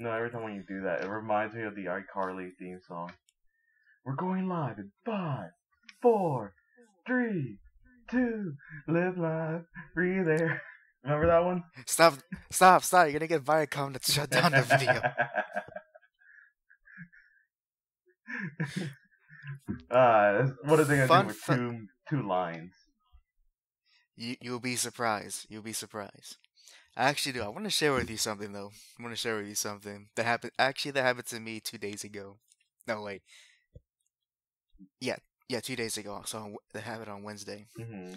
No, every time when you do that, it reminds me of the iCarly theme song. We're going live in 5, 4, 3, 2, live live, breathe air. Remember that one? Stop. You're going to get Viacom to shut down the video. What are they going to do with two lines? You'll be surprised. You'll be surprised. I actually do. I want to share with you something, though. I want to share with you something that happened. Actually, that happened to me 2 days ago. No, wait. Yeah, 2 days ago. So that happened on Wednesday. Mm-hmm.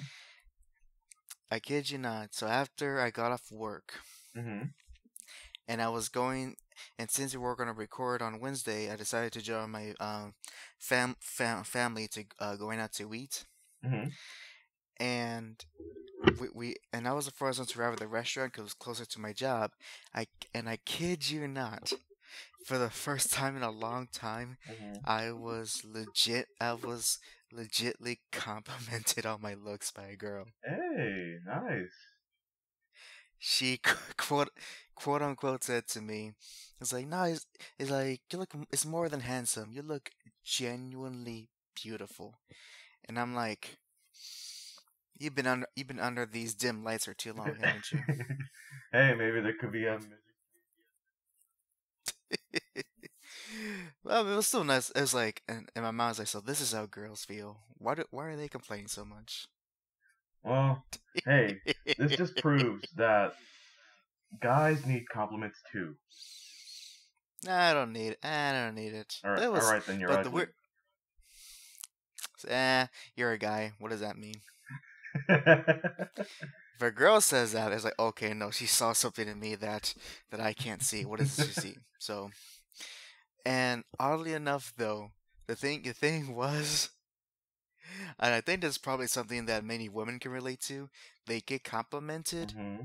I kid you not. So after I got off work, mm-hmm. and I was going, and since we were going to record on Wednesday, I decided to join my family to going out to eat. Mm-hmm. And we I was the first one to arrive at the restaurant because it was closer to my job. I kid you not, for the first time in a long time, mm-hmm. I was legitly complimented on my looks by a girl. Hey, nice. She quote unquote said to me, "It's like no, it's like you look. It's more than handsome. You look genuinely beautiful." And I'm like, You've been under these dim lights for too long, haven't you? Hey, maybe there could be a. Well, it was still nice. It was like, and my mom's like, so this is how girls feel. Why are they complaining so much? Well, hey, this just proves that guys need compliments too. I don't need it. All right, then you're right. You're a guy. What does that mean? If a girl says that, it's like, okay, no, she saw something in me that I can't see. What does she see? So, and oddly enough, though, the thing was, and I think that's probably something that many women can relate to. They get complimented, mm-hmm.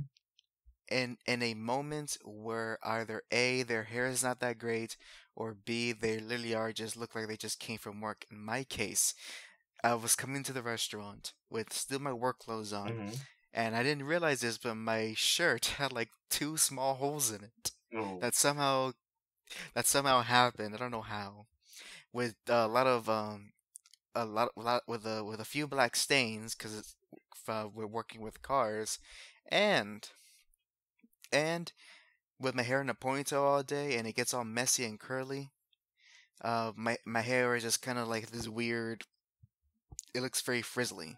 in a moment where either A, their hair is not that great, or B, they literally look like they just came from work. In my case, I was coming to the restaurant with still my work clothes on, mm-hmm. and I didn't realize this, but my shirt had like two small holes in it. Oh. That somehow happened. I don't know how. With a few black stains, because we're working with cars, and with my hair in a ponytail all day, and it gets all messy and curly. My hair is just kind of like this weird. It looks very frizzly.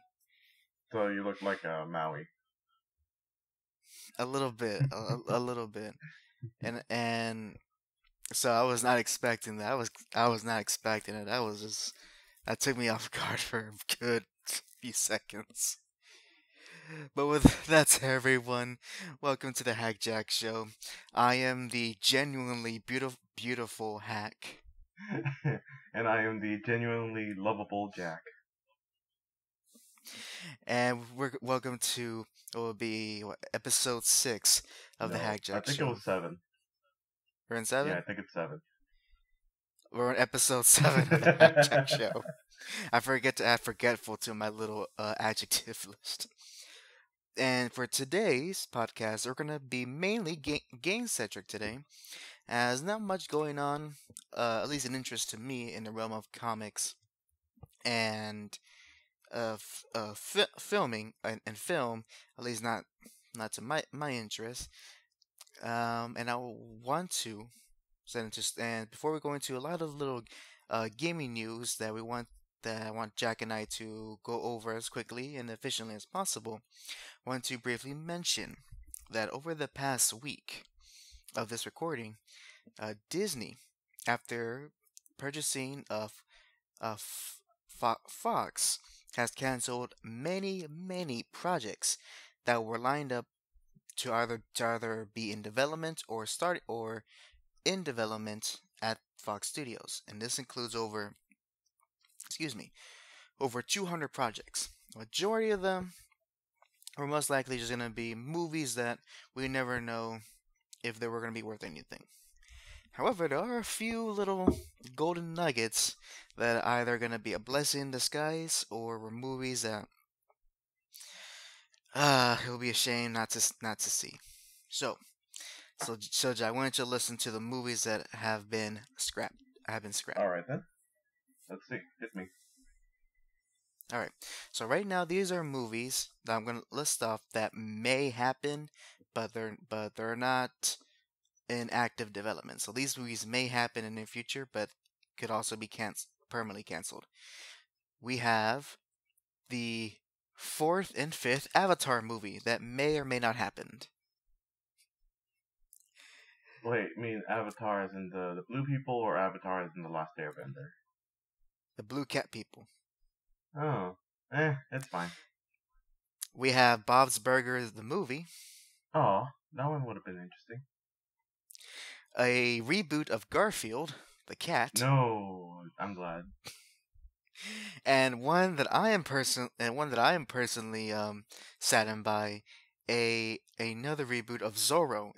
So you look like a Maui. A little bit, a little bit, and so I was not expecting that. I was not expecting it. That took me off guard for a good few seconds. But with that's everyone. Welcome to the HAC/JAC Show. I am the genuinely beautiful hack, and I am the genuinely lovable Jack. And we're welcome to what will be episode 6 of the HAC/JAC Show. I think it was 7. We're in 7? Yeah, I think it's 7. We're on episode 7 of the HAC/JAC Show. I forget to add forgetful to my little adjective list. And for today's podcast, we're going to be mainly game-centric today, as not much going on, at least an interest to me, in the realm of comics and filming and film, at least not to my interest, and I want to send it to. And before we go into a lot of little gaming news that I want Jack and I to go over as quickly and efficiently as possible, I want to briefly mention that over the past week of this recording, Disney, after purchasing Fox, has canceled many projects that were lined up to either be in development or in development at Fox Studios, and this includes over 200 projects. The majority of them are most likely just going to be movies that we never know if they were going to be worth anything. However, there are a few little golden nuggets that are either going to be a blessing in disguise or were movies that it would be a shame not to see. So, So Jack, why don't you listen to the movies that have been scrapped? All right then. Let's see. Hit me. All right. So right now, these are movies that I'm gonna list off that may happen, but they're not in active development. So these movies may happen in the future, but could also be permanently canceled. We have the 4th and 5th Avatar movie that may or may not happen. Wait, you mean Avatar as in the blue people, or Avatar as in the Last Airbender? The blue cat people. Oh, that's fine. We have Bob's Burgers, the movie. Oh, that one would have been interesting. A reboot of Garfield, the cat. No, I'm glad. And one that I am personally saddened by, another reboot of Zorro,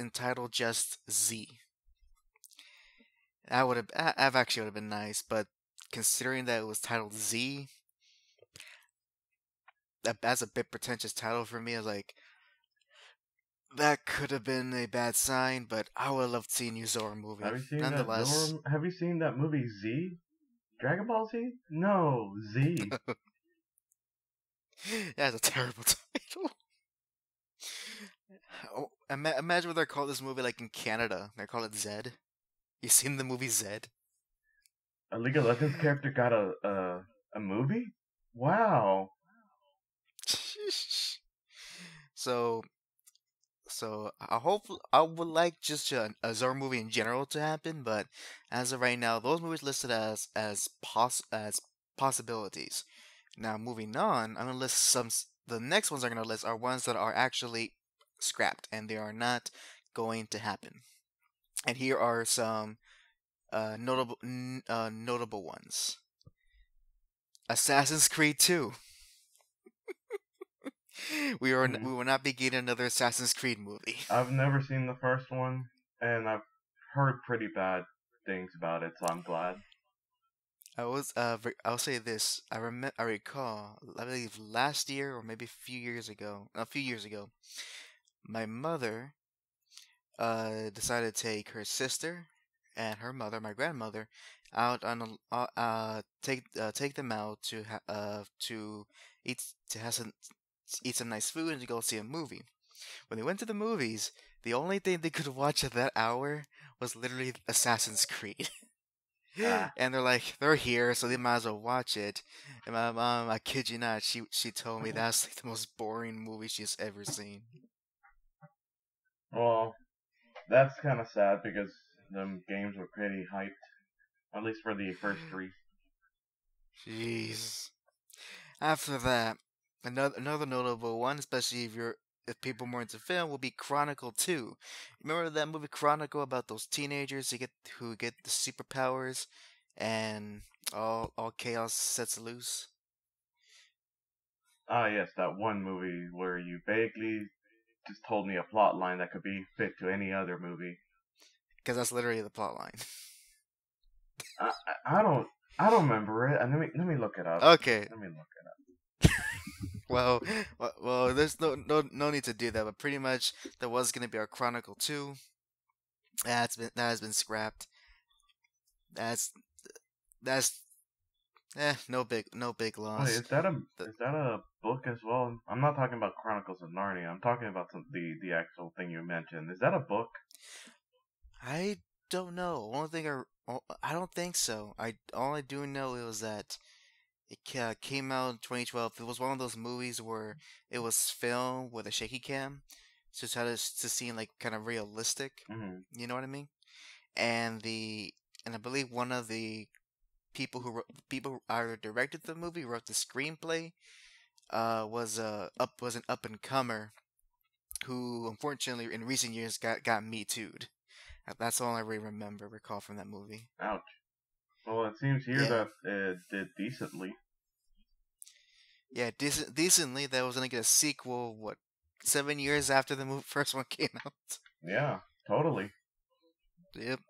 entitled just Z. That actually would have been nice, but considering that it was titled Z, that's a bit pretentious title for me. I was like, that could have been a bad sign, but I would have loved seeing a new Zorro movie. Nonetheless, have you seen that movie Z? Dragon Ball Z? No, Z. That's a terrible title. Oh, imagine what they're called this movie like in Canada. They call it Zed. You seen the movie Zed? A League of Legends character got a movie? Wow. So I would like just a Zorro movie in general to happen, but as of right now, those movies listed as possibilities. Now moving on, I'm gonna list some. The next ones I'm gonna list are ones that are actually scrapped and they are not going to happen. And here are some notable ones. Assassin's Creed 2. We will not be getting another Assassin's Creed movie. I've never seen the first one, and I've heard pretty bad things about it, so I'm glad. I'll say this. I recall. I believe last year, or maybe a few years ago, my mother decided to take her sister and her mother, my grandmother, out on a take them out to eat some nice food and to go see a movie. When they went to the movies, the only thing they could watch at that hour was literally Assassin's Creed. And they're like, they're here, so they might as well watch it. And my mom, I kid you not, she told me that's like the most boring movie she's ever seen. Well, that's kind of sad because them games were pretty hyped, at least for the first 3. Jeez. After that, another notable one, especially if people are more into film, will be Chronicle 2. Remember that movie Chronicle about those teenagers who get the superpowers and all chaos sets loose? Ah, yes, that one movie where you vaguely just told me a plot line that could be fit to any other movie. Because that's literally the plot line. I don't remember it. Let me look it up. Okay. Let me look it up. Well, there's no need to do that. But pretty much, there was gonna be our Chronicle 2. That has been scrapped. That's no big loss. Wait, is that a book as well? I'm not talking about Chronicles of Narnia. I'm talking about the actual thing you mentioned. Is that a book? I don't know. I don't think so. All I do know is that it came out in 2012. It was one of those movies where it was filmed with a shaky cam, so it had to seem like kind of realistic. Mm-hmm. You know what I mean? And I believe one of the people who either directed the movie, wrote the screenplay, was an up and comer, who unfortunately in recent years got Me Too'd. That's all I really recall from that movie. Ouch. Well, it seems here that it did decently. Yeah, decently. That was going to get a sequel, 7 years after the first one came out? Yeah, totally. Yep.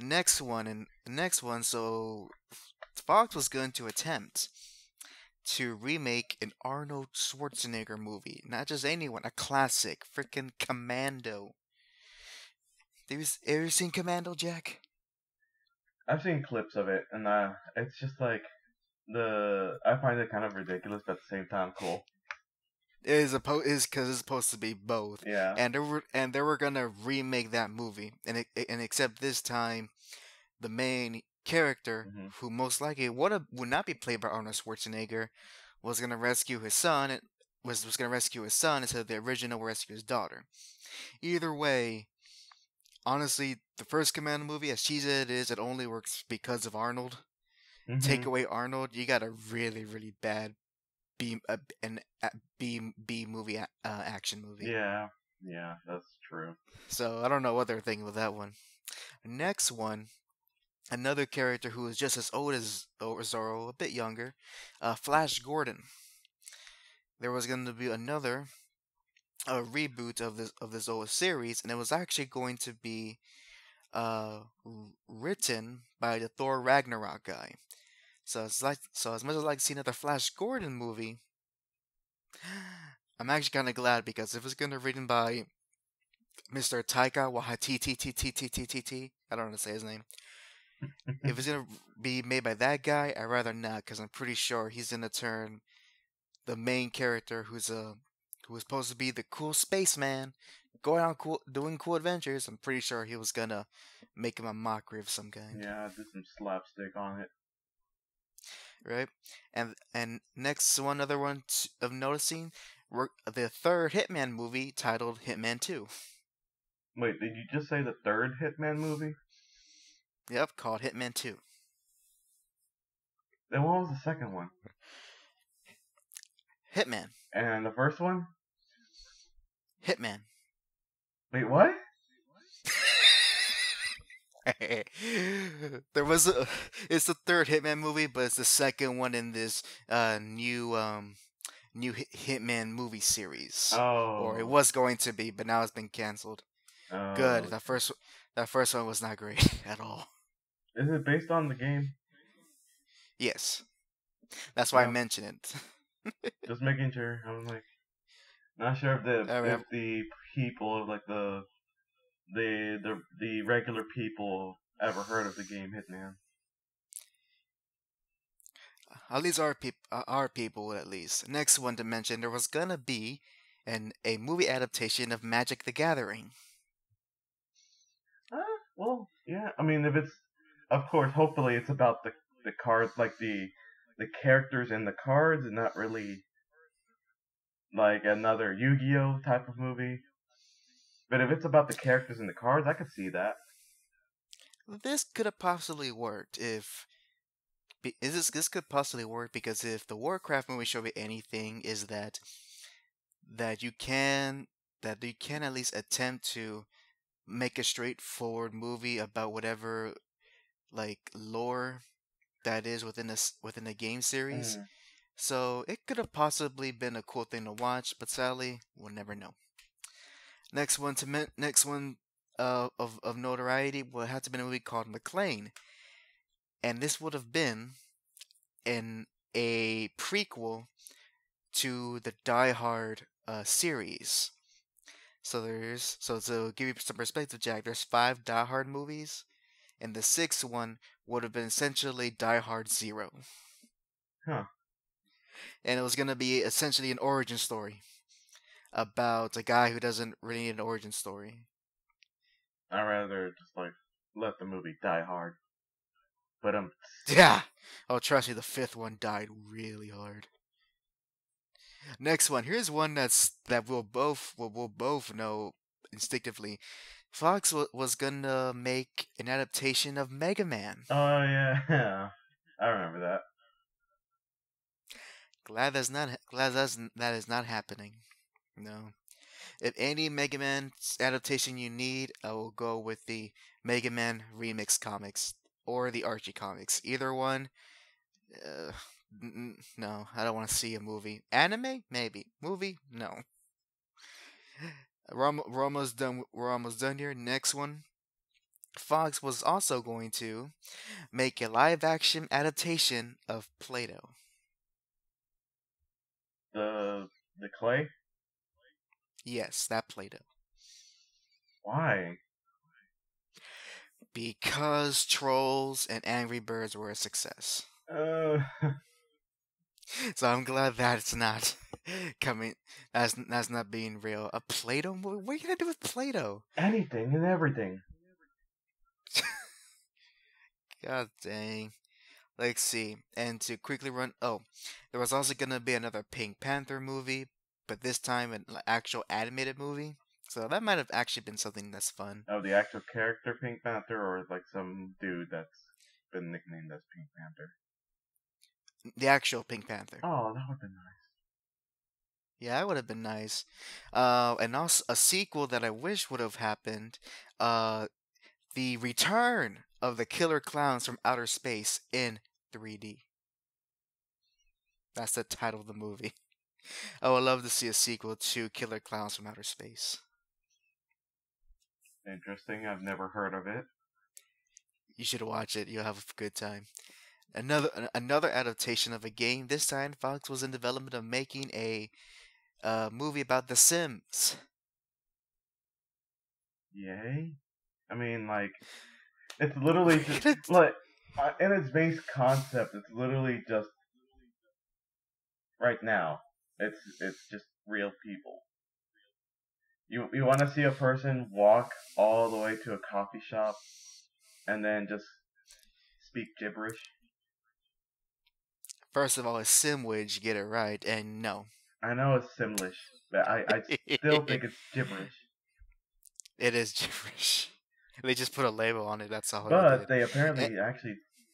Next one, so Fox was going to attempt to remake an Arnold Schwarzenegger movie. Not just anyone, a classic, freaking Commando. Have you seen Commando, Jack? I've seen clips of it, and it's just like I find it kind of ridiculous, but at the same time, cool. It is because it's supposed to be both. Yeah. And they were gonna remake that movie, and except this time, the main character, mm-hmm. who most likely would not be played by Arnold Schwarzenegger, was gonna rescue his son. Was gonna rescue his son instead of the original rescue his daughter. Either way, honestly, the first Commando movie, as cheesy as it is, it only works because of Arnold. Mm-hmm. Take away Arnold, you got a really, really bad B movie action movie. Yeah, that's true. So I don't know what they're thinking with that one. Next one, another character who is just as old as Zorro, a bit younger, Flash Gordon. There was going to be another reboot of this old series, and it was actually going to be written by the Thor Ragnarok guy. So as much as I'd like to see another Flash Gordon movie, I'm actually kind of glad, because if it's going to be written by Mr. Taika Waititi, I don't know how to say his name. If it's going to be made by that guy, I'd rather not, because I'm pretty sure he's going to turn the main character, who was supposed to be the cool spaceman, going out doing cool adventures. I'm pretty sure he was going to make him a mockery of some kind. Yeah, did some slapstick on it. Right, and next one, another one of noticing, the third Hitman movie titled Hitman 2. Wait, did you just say the third Hitman movie? Yep, called Hitman 2. Then what was the second one? Hitman. And the first one? Hitman. Wait, what? There was it's the third Hitman movie, but it's the second one in this new Hitman movie series. Oh. Or it was going to be, but now it's been canceled. Oh. Good. That first one was not great at all. Is it based on the game? Yes. That's why I mentioned it. Just making sure. I was like, not sure if the people, like the regular people ever heard of the game Hitman. At least our people would, at least. Next one to mention, there was gonna be a movie adaptation of Magic the Gathering. Well, yeah. I mean, hopefully it's about the cards, like the characters in the cards, and not really like another Yu-Gi-Oh type of movie. But if it's about the characters and the cards, I could see that. This could have possibly worked because if the Warcraft movie showed me anything, is that you can at least attempt to make a straightforward movie about whatever like lore that is within a game series. Mm. So it could have possibly been a cool thing to watch, but sadly, we'll never know. Next one of notoriety would have to be a movie called McLean, and this would have been a prequel to the Die Hard series. So to give you some perspective, Jack, there's 5 Die Hard movies, and the 6th one would have been essentially Die Hard 0. Huh. And it was going to be essentially an origin story about a guy who doesn't really need an origin story. I'd rather just let the movie Die Hard. But yeah! Oh, trust me, the 5th one died really hard. Next one, here's one that we'll both know instinctively. Fox was gonna make an adaptation of Mega Man. Oh yeah, I remember that. Glad that is not happening. No. If any Mega Man adaptation you need, I will go with the Mega Man Remix comics or the Archie comics. Either one. No, I don't want to see a movie. Anime? Maybe. Movie? No. We're almost done. We're almost done here. Next one. Fox was also going to make a live-action adaptation of Play-Doh. The clay? Yes, that Play-Doh. Why? Because Trolls and Angry Birds were a success. So I'm glad that's not coming. That's not being real. A Play-Doh? What are you gonna do with Play-Doh? Anything and everything. God dang. Let's see. And to quickly run. Oh, there was also gonna be another Pink Panther movie, but this time an actual animated movie. So that might have actually been something that's fun. Oh, the actual character Pink Panther, or like some dude that's been nicknamed as Pink Panther? The actual Pink Panther. Oh, that would have been nice. Yeah, that would have been nice. And also a sequel that I wish would have happened, the return of the Killer Clowns from Outer Space in 3D. That's the title of the movie. I would love to see a sequel to Killer Clowns from Outer Space. Interesting. I've never heard of it. You should watch it. You'll have a good time. Another adaptation of a game. This time, Fox was in development of making a movie about The Sims. Yay! I mean, like, it's literally just like in its base concept, it's literally just right now. It's just real people. You want to see a person walk all the way to a coffee shop and then just speak gibberish? First of all, it's Simlish, get it right, and no. I know it's Simlish, but I still think it's gibberish. It is gibberish. They just put a label on it, that's all. But they apparently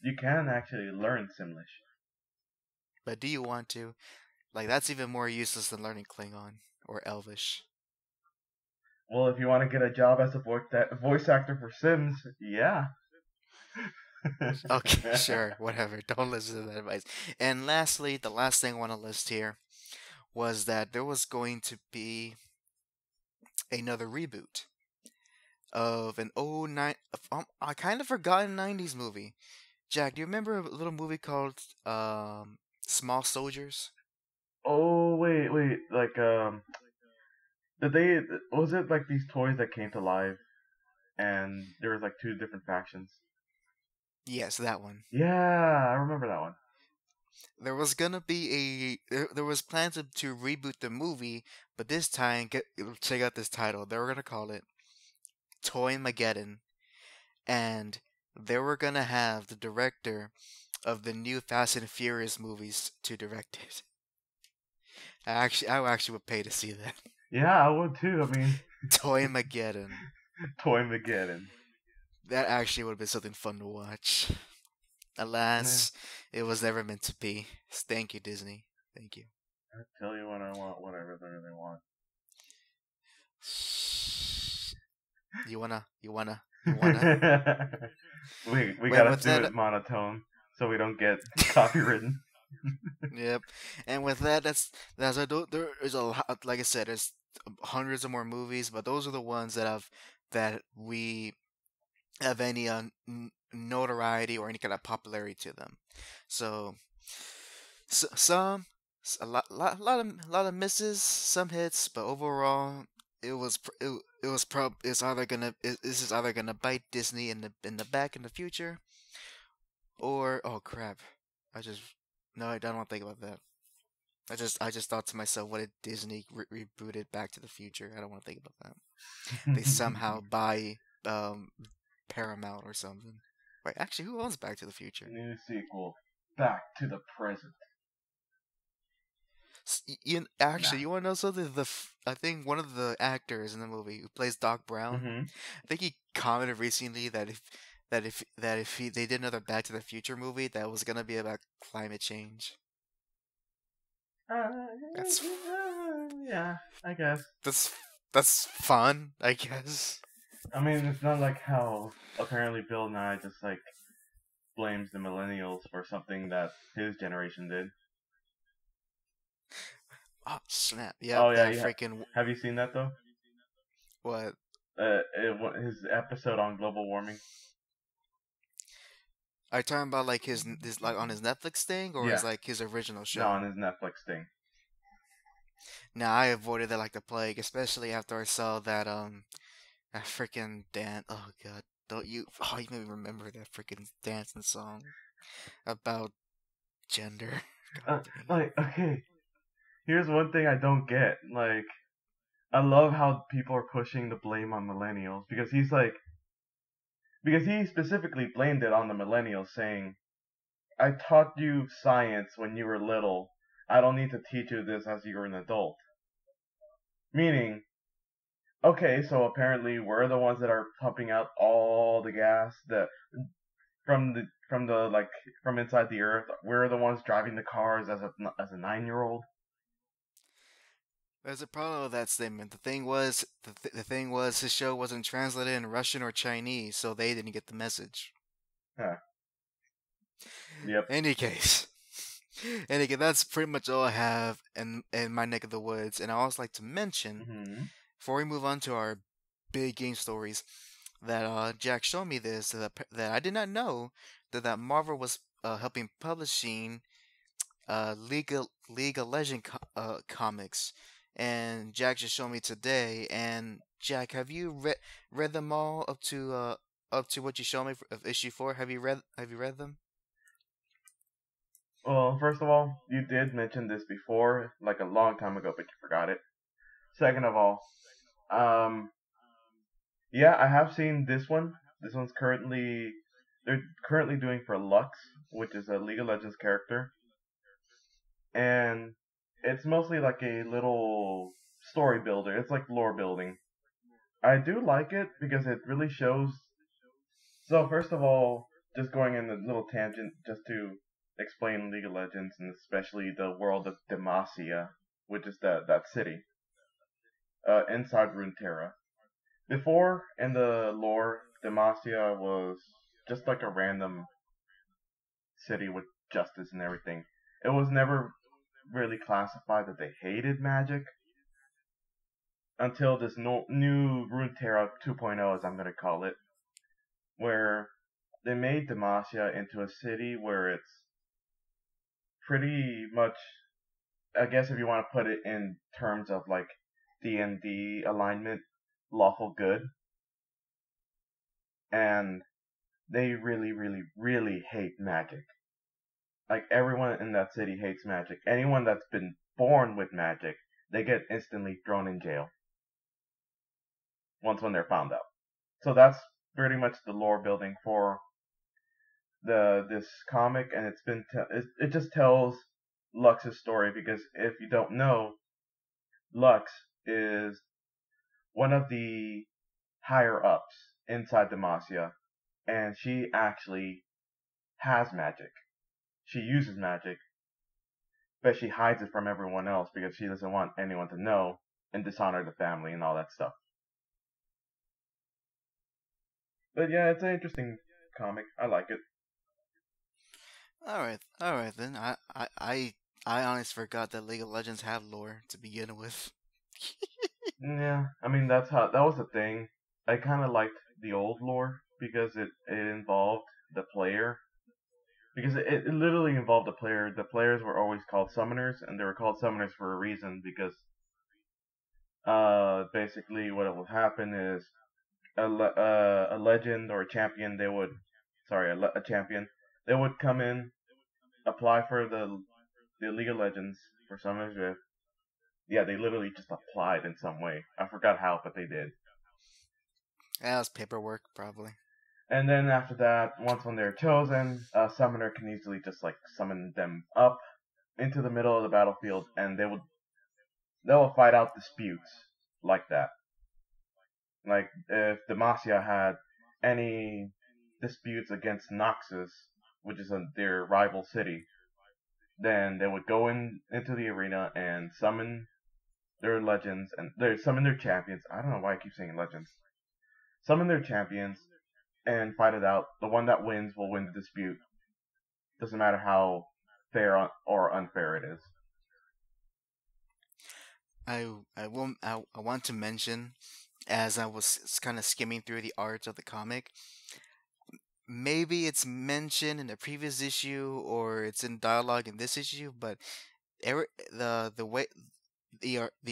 you can actually learn Simlish. But do you want to? Like, that's even more useless than learning Klingon or Elvish. Well, if you want to get a job as a voice actor for Sims, yeah. Okay, sure, whatever. Don't listen to that advice. And lastly, the last thing I want to list here was that there was going to be another reboot of an old I kind of forgotten 90s movie. Jack, do you remember a little movie called Small Soldiers? Oh, wait, like, was it like these toys that came to life, and there was like two different factions? Yes, that one. Yeah, I remember that one. There was gonna be there was plans to reboot the movie, but this time, check out this title, they were gonna call it Toy Mageddon, and they were gonna have the director of the new Fast and Furious movies to direct it. I actually would pay to see that. Yeah, I would too. I mean, Toy Mageddon. Toy Mageddon. That actually would have been something fun to watch. Alas, It was never meant to be. Thank you, Disney. Thank you. I tell you what I want, whatever they want. You wanna. we gotta do it monotone so we don't get copywritten. Yep, and with that, that's there is a lot. Like I said, there's hundreds of more movies, but those are the ones that we have any notoriety or any kind of popularity to them. So some a lot of misses, some hits, but overall, this is either gonna bite Disney in the back in the future, or oh crap, No, I don't want to think about that. I just thought to myself, what if Disney rebooted Back to the Future? I don't want to think about that. They somehow buy Paramount or something. Wait, actually, who owns Back to the Future? New sequel, Back to the Present. You want to know something? I think one of the actors in the movie who plays Doc Brown, I think he commented recently that if they did another Back to the Future movie, that was gonna be about climate change. Yeah, I guess. That's fun, I guess. I mean, it's not like how apparently Bill Nye just like blames the millennials for something that his generation did. Oh snap! Yeah. Oh yeah. Freaking. Have you seen that though? What? His episode on global warming. Are you talking about like his like on his Netflix thing or his like his original show? No, on his Netflix thing. Nah, I avoided that like the plague, especially after I saw that freaking Dan. Oh god, Don't you? Oh, you made me remember that freaking dancing song about gender. Like, okay, here's one thing I don't get. Like, I love how people are pushing the blame on millennials, because he's like, because he specifically blamed it on the millennials, saying, I taught you science when you were little. I don't need to teach you this as you're an adult. Meaning, okay, so apparently we're the ones that are pumping out all the gas that from inside the earth. We're the ones driving the cars as a 9-year-old. There's a problem with that statement. The thing was, his show wasn't translated in Russian or Chinese, so they didn't get the message. Huh. Yep. Any case, that's pretty much all I have in my neck of the woods. And I also like to mention, before we move on to our big game stories, that Jack showed me this, that I did not know that Marvel was helping publishing League of Legends comics. And Jack just showed me today. And Jack, have you read them all up to what you showed me of issue 4? Have you read them? Well, first of all, you did mention this before, like a long time ago, but you forgot it. Second of all, yeah, I have seen this one. This one's currently doing for Lux, which is a League of Legends character. And it's mostly like a little story builder. It's like lore building. I do like it because it really shows. So first of all, just going in a little tangent just to explain League of Legends, and especially the world of Demacia, which is that city inside Runeterra. Before, in the lore, Demacia was just like a random city with justice and everything. It was never really classified that they hated magic until this new Runeterra 2.0, as I'm going to call it, where they made Demacia into a city where it's pretty much, I guess if you want to put it in terms of like D&D alignment, lawful good. And they really, really, really hate magic. Like, everyone in that city hates magic. Anyone that's been born with magic, they get instantly thrown in jail when they're found out. So that's pretty much the lore building for this comic, and it just tells Lux's story, because if you don't know, Lux is one of the higher ups inside Demacia, and she actually has magic. She uses magic, but she hides it from everyone else because she doesn't want anyone to know and dishonor the family and all that stuff. But yeah, it's an interesting comic. I like it. All right then. I honestly forgot that League of Legends have lore to begin with. Yeah, I mean that was the thing. I kind of liked the old lore because it involved the player. Because it literally involved the player. The players were always called summoners, and they were called summoners for a reason, because basically what would happen is a legend or a champion. A champion. They would come in, apply for the League of Legends for Summoners Rift. Yeah, they literally just applied in some way. I forgot how, but they did. That was paperwork, probably. And then after that, when they're chosen, a summoner can easily just like summon them up into the middle of the battlefield, and they will fight out disputes like that. Like if Demacia had any disputes against Noxus, which is their rival city, then they would go into the arena and summon their legends, and they summon their champions. I don't know why I keep saying legends. Summon their champions and fight it out. The one that wins will win the dispute. Doesn't matter how fair or unfair it is. I want to mention, as I was kind of skimming through the art of the comic, maybe it's mentioned in a previous issue, or it's in dialogue in this issue, but the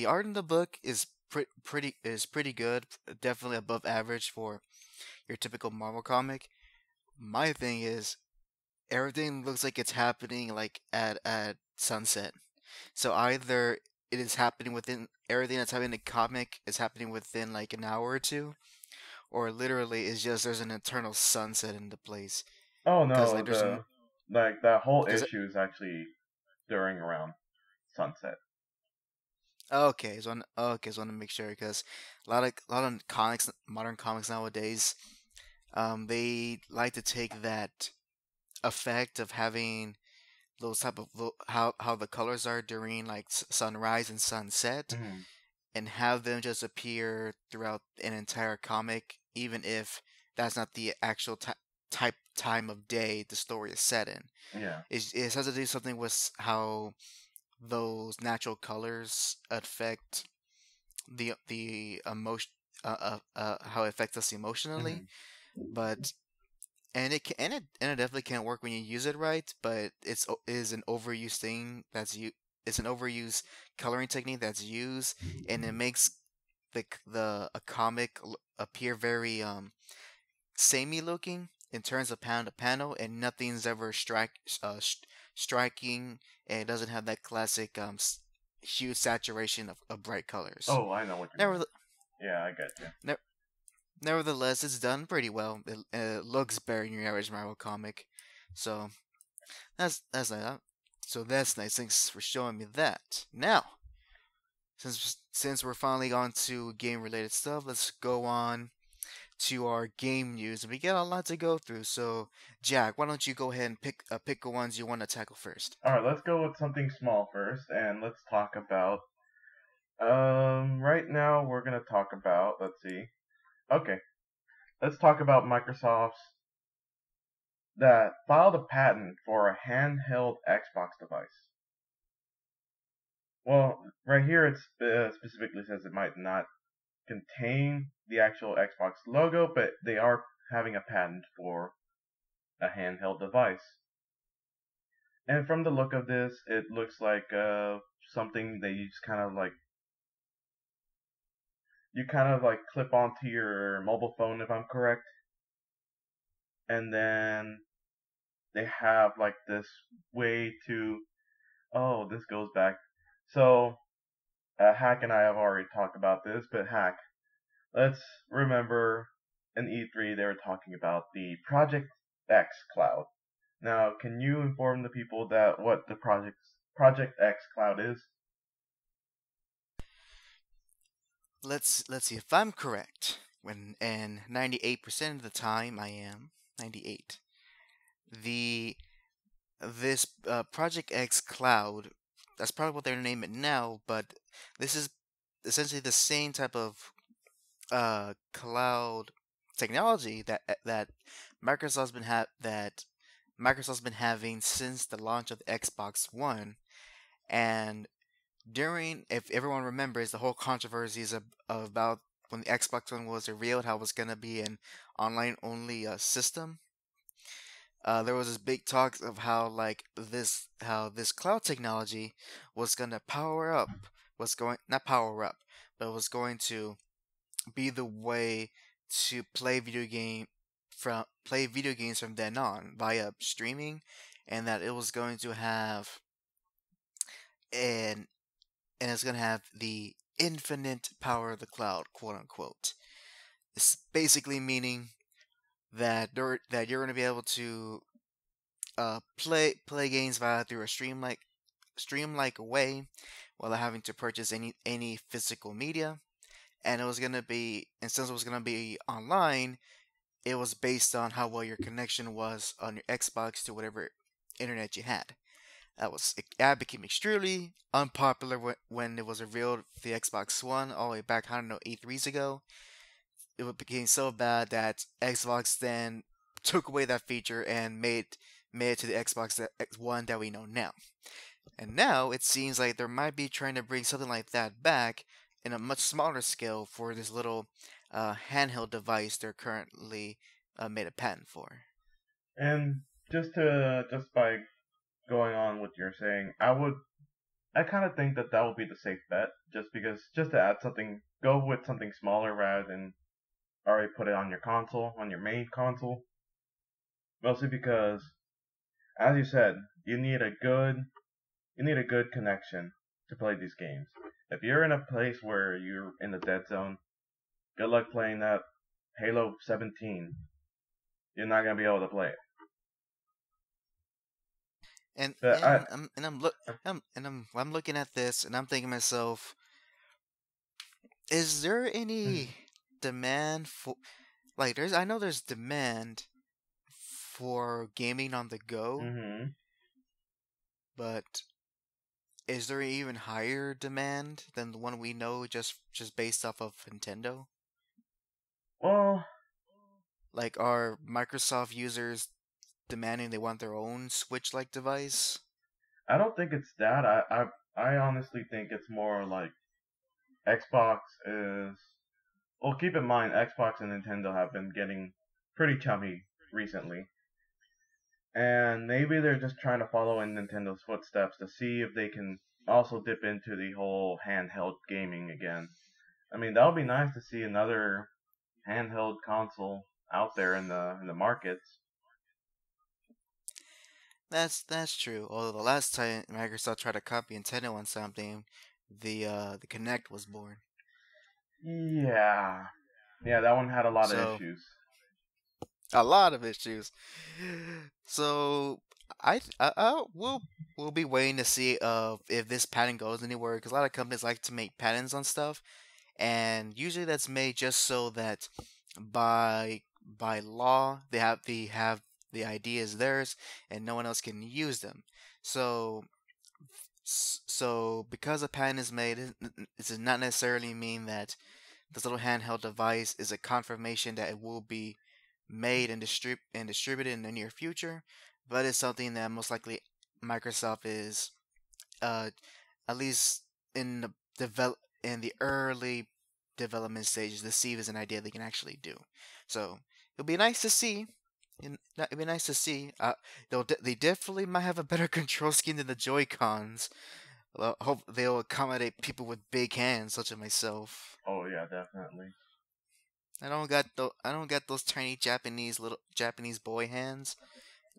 art in the book is pretty good, definitely above average for your typical Marvel comic. My thing is, everything looks like it's happening like at sunset. So either it is happening within, everything that's happening in the comic is happening within like an hour or two, or literally it's just there's an eternal sunset in the place. Oh no, like, that whole issue is actually during around sunset. Okay, so I want to make sure, because a lot of comics, modern comics nowadays, they like to take that effect of having those type of how the colors are during like sunrise and sunset, mm-hmm. and have them just appear throughout an entire comic, even if that's not the actual time of day the story is set in. Yeah, it has to do something with how those natural colors affect the emotion, how it affects us emotionally, mm-hmm. but. And it definitely can't work when you use it right, but it is an overused thing it's an overused coloring technique that's used, and it makes a comic appear very samey looking in terms of panel to panel, and nothing's ever striking, and it doesn't have that classic huge saturation of bright colors. Oh, I know what you mean. Yeah, I got you. Nevertheless, it's done pretty well. It looks better than your average Marvel comic, so that's nice. So that's nice. Thanks for showing me that. Now, since we're finally on to game related stuff, let's go on to our game news. We got a lot to go through. So, Jack, why don't you go ahead and pick the ones you want to tackle first? All right, let's go with something small first, and let's talk about. Right now we're gonna talk about. Let's see. Okay, let's talk about Microsoft's that filed a patent for a handheld Xbox device. Well, right here it specifically says it might not contain the actual Xbox logo, but they are having a patent for a handheld device. And from the look of this, it looks like something that you just kind of like. You kind of like clip onto your mobile phone, if I'm correct. And then they have like this way to. Oh, this goes back. So, HAC and I have already talked about this, but HAC, let's remember in E3 they were talking about the Project xCloud. Now, can you inform the people that what the Project xCloud is? Let's see if I'm correct. And 98% of the time I am 98. This Project xCloud, that's probably what they're naming it now. But this is essentially the same type of cloud technology that Microsoft's been having since the launch of the Xbox One, and. During, if everyone remembers, the whole controversy is about when the Xbox One was revealed, how it was going to be an online-only system. There was this big talk of how this cloud technology was going to was going to be the way to play video games from then on via streaming, and that it was going to have and it's going to have the infinite power of the cloud, quote-unquote. It's basically meaning that you're going to be able to play games through a stream-like way without having to purchase any physical media. And it was going to be, and since it was going to be online, it was based on how well your connection was on your Xbox to whatever internet you had. That became extremely unpopular when it was revealed the Xbox One all the way back, I don't know, 8 years ago. It became so bad that Xbox then took away that feature and made it to the Xbox One that we know now. And now it seems like they might be trying to bring something like that back in a much smaller scale for this little handheld device they're currently made a patent for. And just by going on what you're saying, I kind of think that would be the safe bet, just to add something, go with something smaller rather than already put it on your console, on your main console. Mostly because, as you said, you need a good connection to play these games. If you're in a place where you're in the dead zone, good luck playing that Halo 17. You're not gonna be able to play it. I'm looking at this and I'm thinking to myself, is there any demand for, like, I know there's demand for gaming on the go, but is there even higher demand than the one we know just based off of Nintendo? Well, like, are Microsoft users demanding they want their own Switch-like device? I don't think it's that. I honestly think it's more like Xbox is... Well, keep in mind, Xbox and Nintendo have been getting pretty chummy recently. And maybe they're just trying to follow in Nintendo's footsteps to see if they can also dip into the whole handheld gaming again. I mean, that would be nice to see another handheld console out there in the markets. That's true. Although the last time Microsoft tried to copy Nintendo on something, the Kinect was born. Yeah, that one had a lot of issues. A lot of issues. So we'll be waiting to see if this patent goes anywhere, because a lot of companies like to make patents on stuff, and usually that's made just so that by law they have the idea is theirs and no one else can use them. So because a patent is made, it does not necessarily mean that this little handheld device is a confirmation that it will be made and distributed in the near future, but it's something that most likely Microsoft is at least in the early development stages to see if it's an idea they can actually do. So it'll be nice to see. It'd be nice to see. They definitely might have a better control scheme than the Joy Cons. I hope they'll accommodate people with big hands, such as myself. Oh yeah, definitely. I don't got those tiny Japanese boy hands.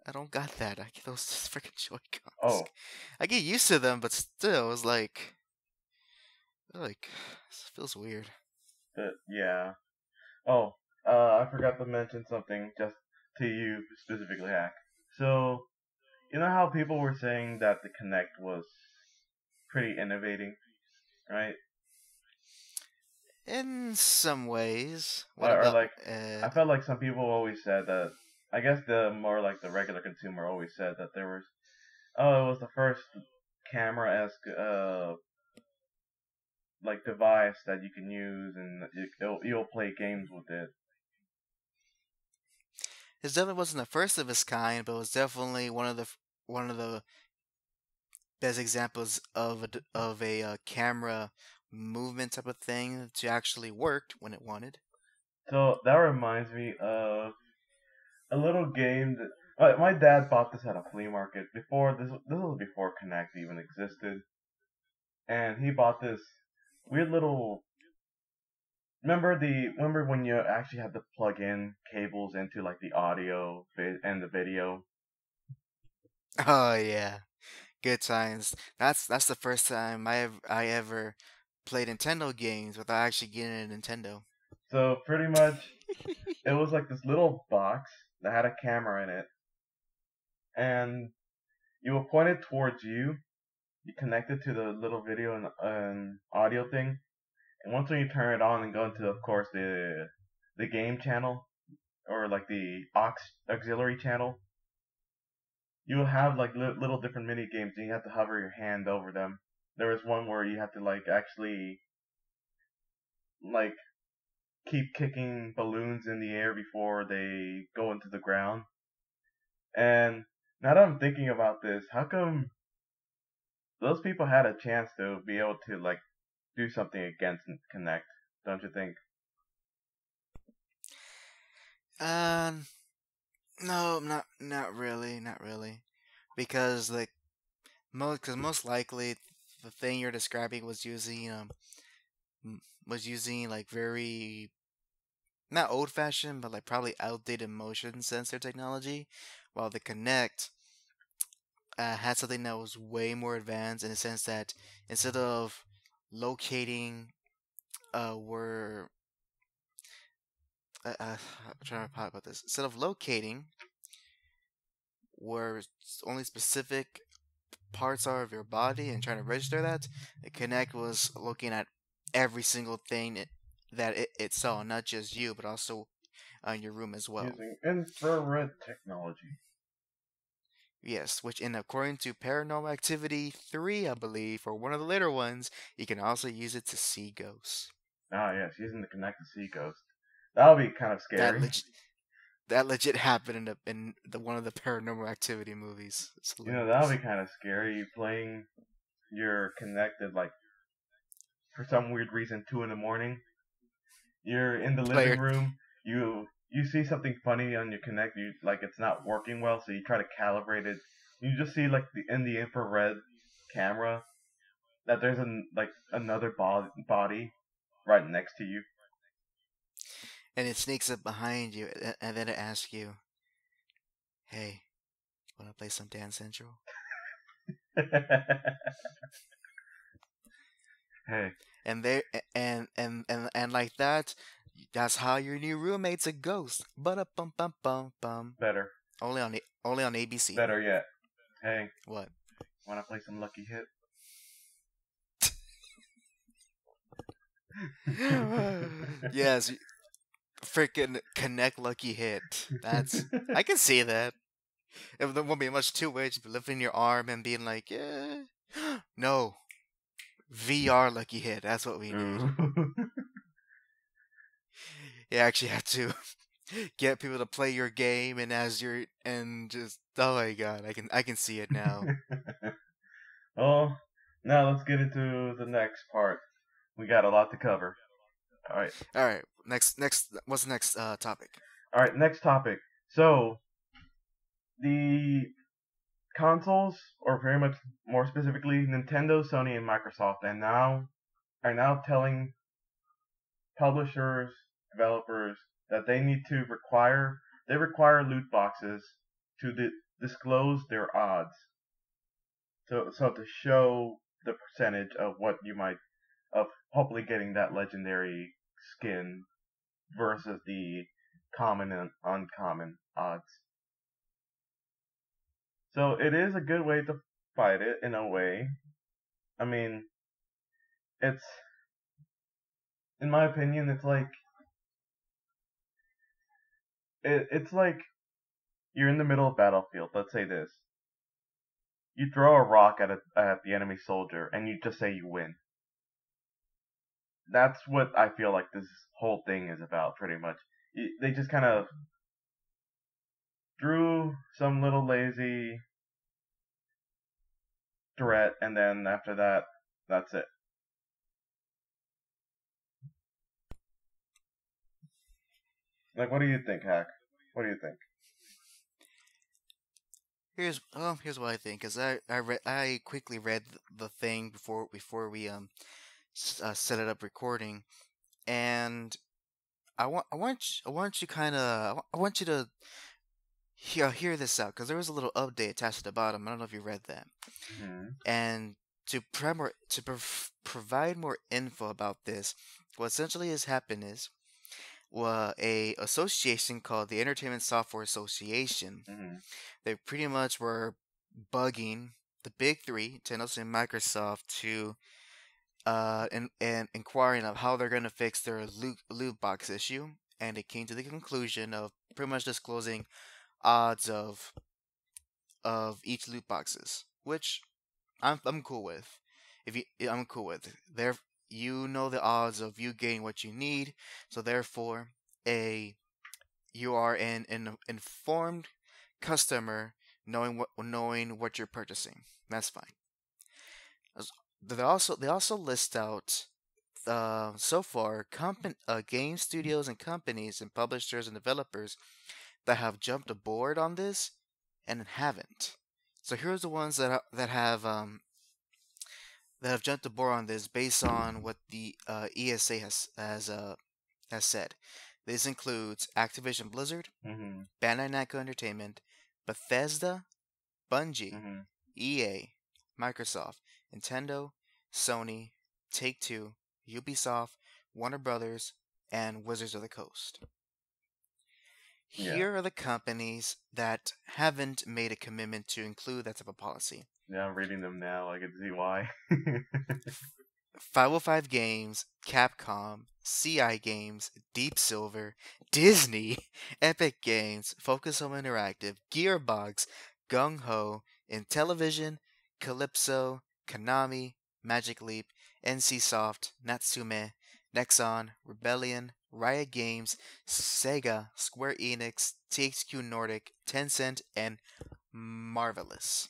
I don't got that. I get those freaking Joy Cons. Oh. I get used to them, but still, it's like it feels weird. Yeah. Oh, I forgot to mention something just to you specifically, Hack. So, you know how people were saying that the Kinect was pretty innovating, right? In some ways. I felt like some people always said that, I guess the more like the regular consumer always said that there was, oh, it was the first camera-esque, like device that you can use and you'll play games with it. It definitely wasn't the first of its kind, but it was definitely one of the best examples of a camera movement type of thing to actually work when it wanted. So that reminds me of a little game that my dad bought this at a flea market before this. This was before Kinect even existed, and he bought this weird little. Remember when you actually had to plug in cables into like the audio and the video? Oh yeah, good times. That's the first time I ever played Nintendo games without actually getting a Nintendo. So pretty much, it was like this little box that had a camera in it, and you would point it towards you. You connected to the little video and audio thing. And once when you turn it on and go into, of course, the game channel, or like the auxiliary channel, you'll have like little different mini games, and you have to hover your hand over them. There was one where you have to like actually like keep kicking balloons in the air before they go into the ground. And now that I'm thinking about this, how come those people had a chance to be able to like do something against Kinect, don't you think? No, not really, because most likely the thing you're describing was using like very not old-fashioned, but like probably outdated motion sensor technology, while the Kinect had something that was way more advanced in the sense that instead of locating I'm trying to talk about this. Instead of locating where only specific parts are of your body and trying to register that, the Kinect was looking at every single thing that it saw, not just you, but also your room as well. Using infrared technology. Yes, which, in according to Paranormal Activity 3, I believe, or one of the later ones, you can also use it to see ghosts. Ah, yes, using the Kinect to see ghosts. That'll be kind of scary. That legit happened in one of the Paranormal Activity movies. You know, that'll be kind of scary. You playing your Kinect at, like, for some weird reason, 2 in the morning. You're in the living room. You see something funny on your Kinect, it's not working well, so you try to calibrate it. You just see in the infrared camera that there's another body right next to you, and it sneaks up behind you, and then it asks you, "Hey, wanna play some Dance Central?" Hey, and like that. That's how your new roommate's a ghost. Ba-da-bum-bum-bum-bum. Better. Only on ABC. Better yet. Hey. What? Wanna play some Lucky Hit? Yes. Freaking Kinect Lucky Hit. That's... I can see that. It won't be much to it. Just lifting your arm and being like, yeah. No. VR Lucky Hit. That's what we need. You actually had to get people to play your game, oh my god, I can see it now. Well, now let's get into the next part. We got a lot to cover. All right. Next. What's the next topic? All right. Next topic. So the consoles, or very much more specifically, Nintendo, Sony, and Microsoft, are now telling publishers, developers, that they need to require loot boxes to disclose their odds, so to show the percentage of what you might of hopefully getting that legendary skin versus the common and uncommon odds. So it is a good way to fight it in a way. I mean, it's, in my opinion, it's like, it's like you're in the middle of Battlefield. Let's say this. You throw a rock at the enemy soldier, and you just say you win. That's what I feel like this whole thing is about, pretty much. They just kind of threw some little lazy threat, and then after that, that's it. Like, what do you think, Hack? What do you think? Here's what I think. Cause I quickly read the thing before we set it up recording, and I want you to hear this out, because there was a little update attached to the bottom. I don't know if you read that. Mm-hmm. And to provide more info about this, what essentially has happened is, well, a association called the Entertainment Software Association. Mm-hmm. They pretty much were bugging the big three, Nintendo and Microsoft, to and inquiring of how they're going to fix their loot box issue, and it came to the conclusion of pretty much disclosing odds of each loot boxes, which I'm cool with. I'm cool with. They're, you know, the odds of you getting what you need, so therefore you are an informed customer, knowing what you're purchasing. That's fine. They also list out so far game studios and companies and publishers and developers that have jumped aboard on this and haven't. So here's the ones that have jumped aboard on this based on what the ESA has said. This includes Activision Blizzard, Bandai Namco Entertainment, Bethesda, Bungie, EA, Microsoft, Nintendo, Sony, Take-Two, Ubisoft, Warner Brothers, and Wizards of the Coast. Here are the companies that haven't made a commitment to include that type of policy. Yeah, I'm reading them now. I can see why. 505 Games, Capcom, CI Games, Deep Silver, Disney, Epic Games, Focus Home Interactive, Gearbox, Gung Ho, Intellivision, Calypso, Konami, Magic Leap, NCSoft, Natsume, Nexon, Rebellion, Riot Games, Sega, Square Enix, THQ Nordic, Tencent, and Marvelous.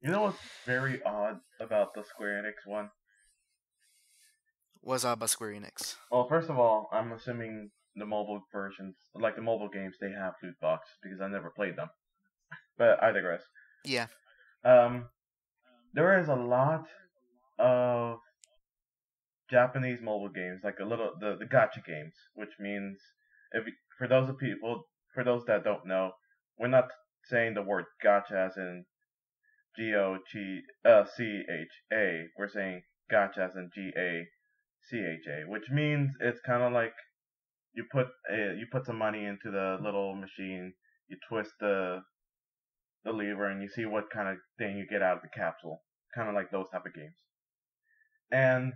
You know what's very odd about the Square Enix one? What's odd about Square Enix? Well, first of all, I'm assuming the mobile versions, like the mobile games, they have loot boxes because I never played them. But I digress. Yeah. There is a lot of Japanese mobile games, like a little the gacha games, which means for those that don't know, we're not saying the word gacha as in G-O-C-H-A. We're saying gacha as in G-A-C-H-A, which means it's kind of like you put some money into the little machine, you twist the lever, and you see what kind of thing you get out of the capsule, kind of like those type of games. And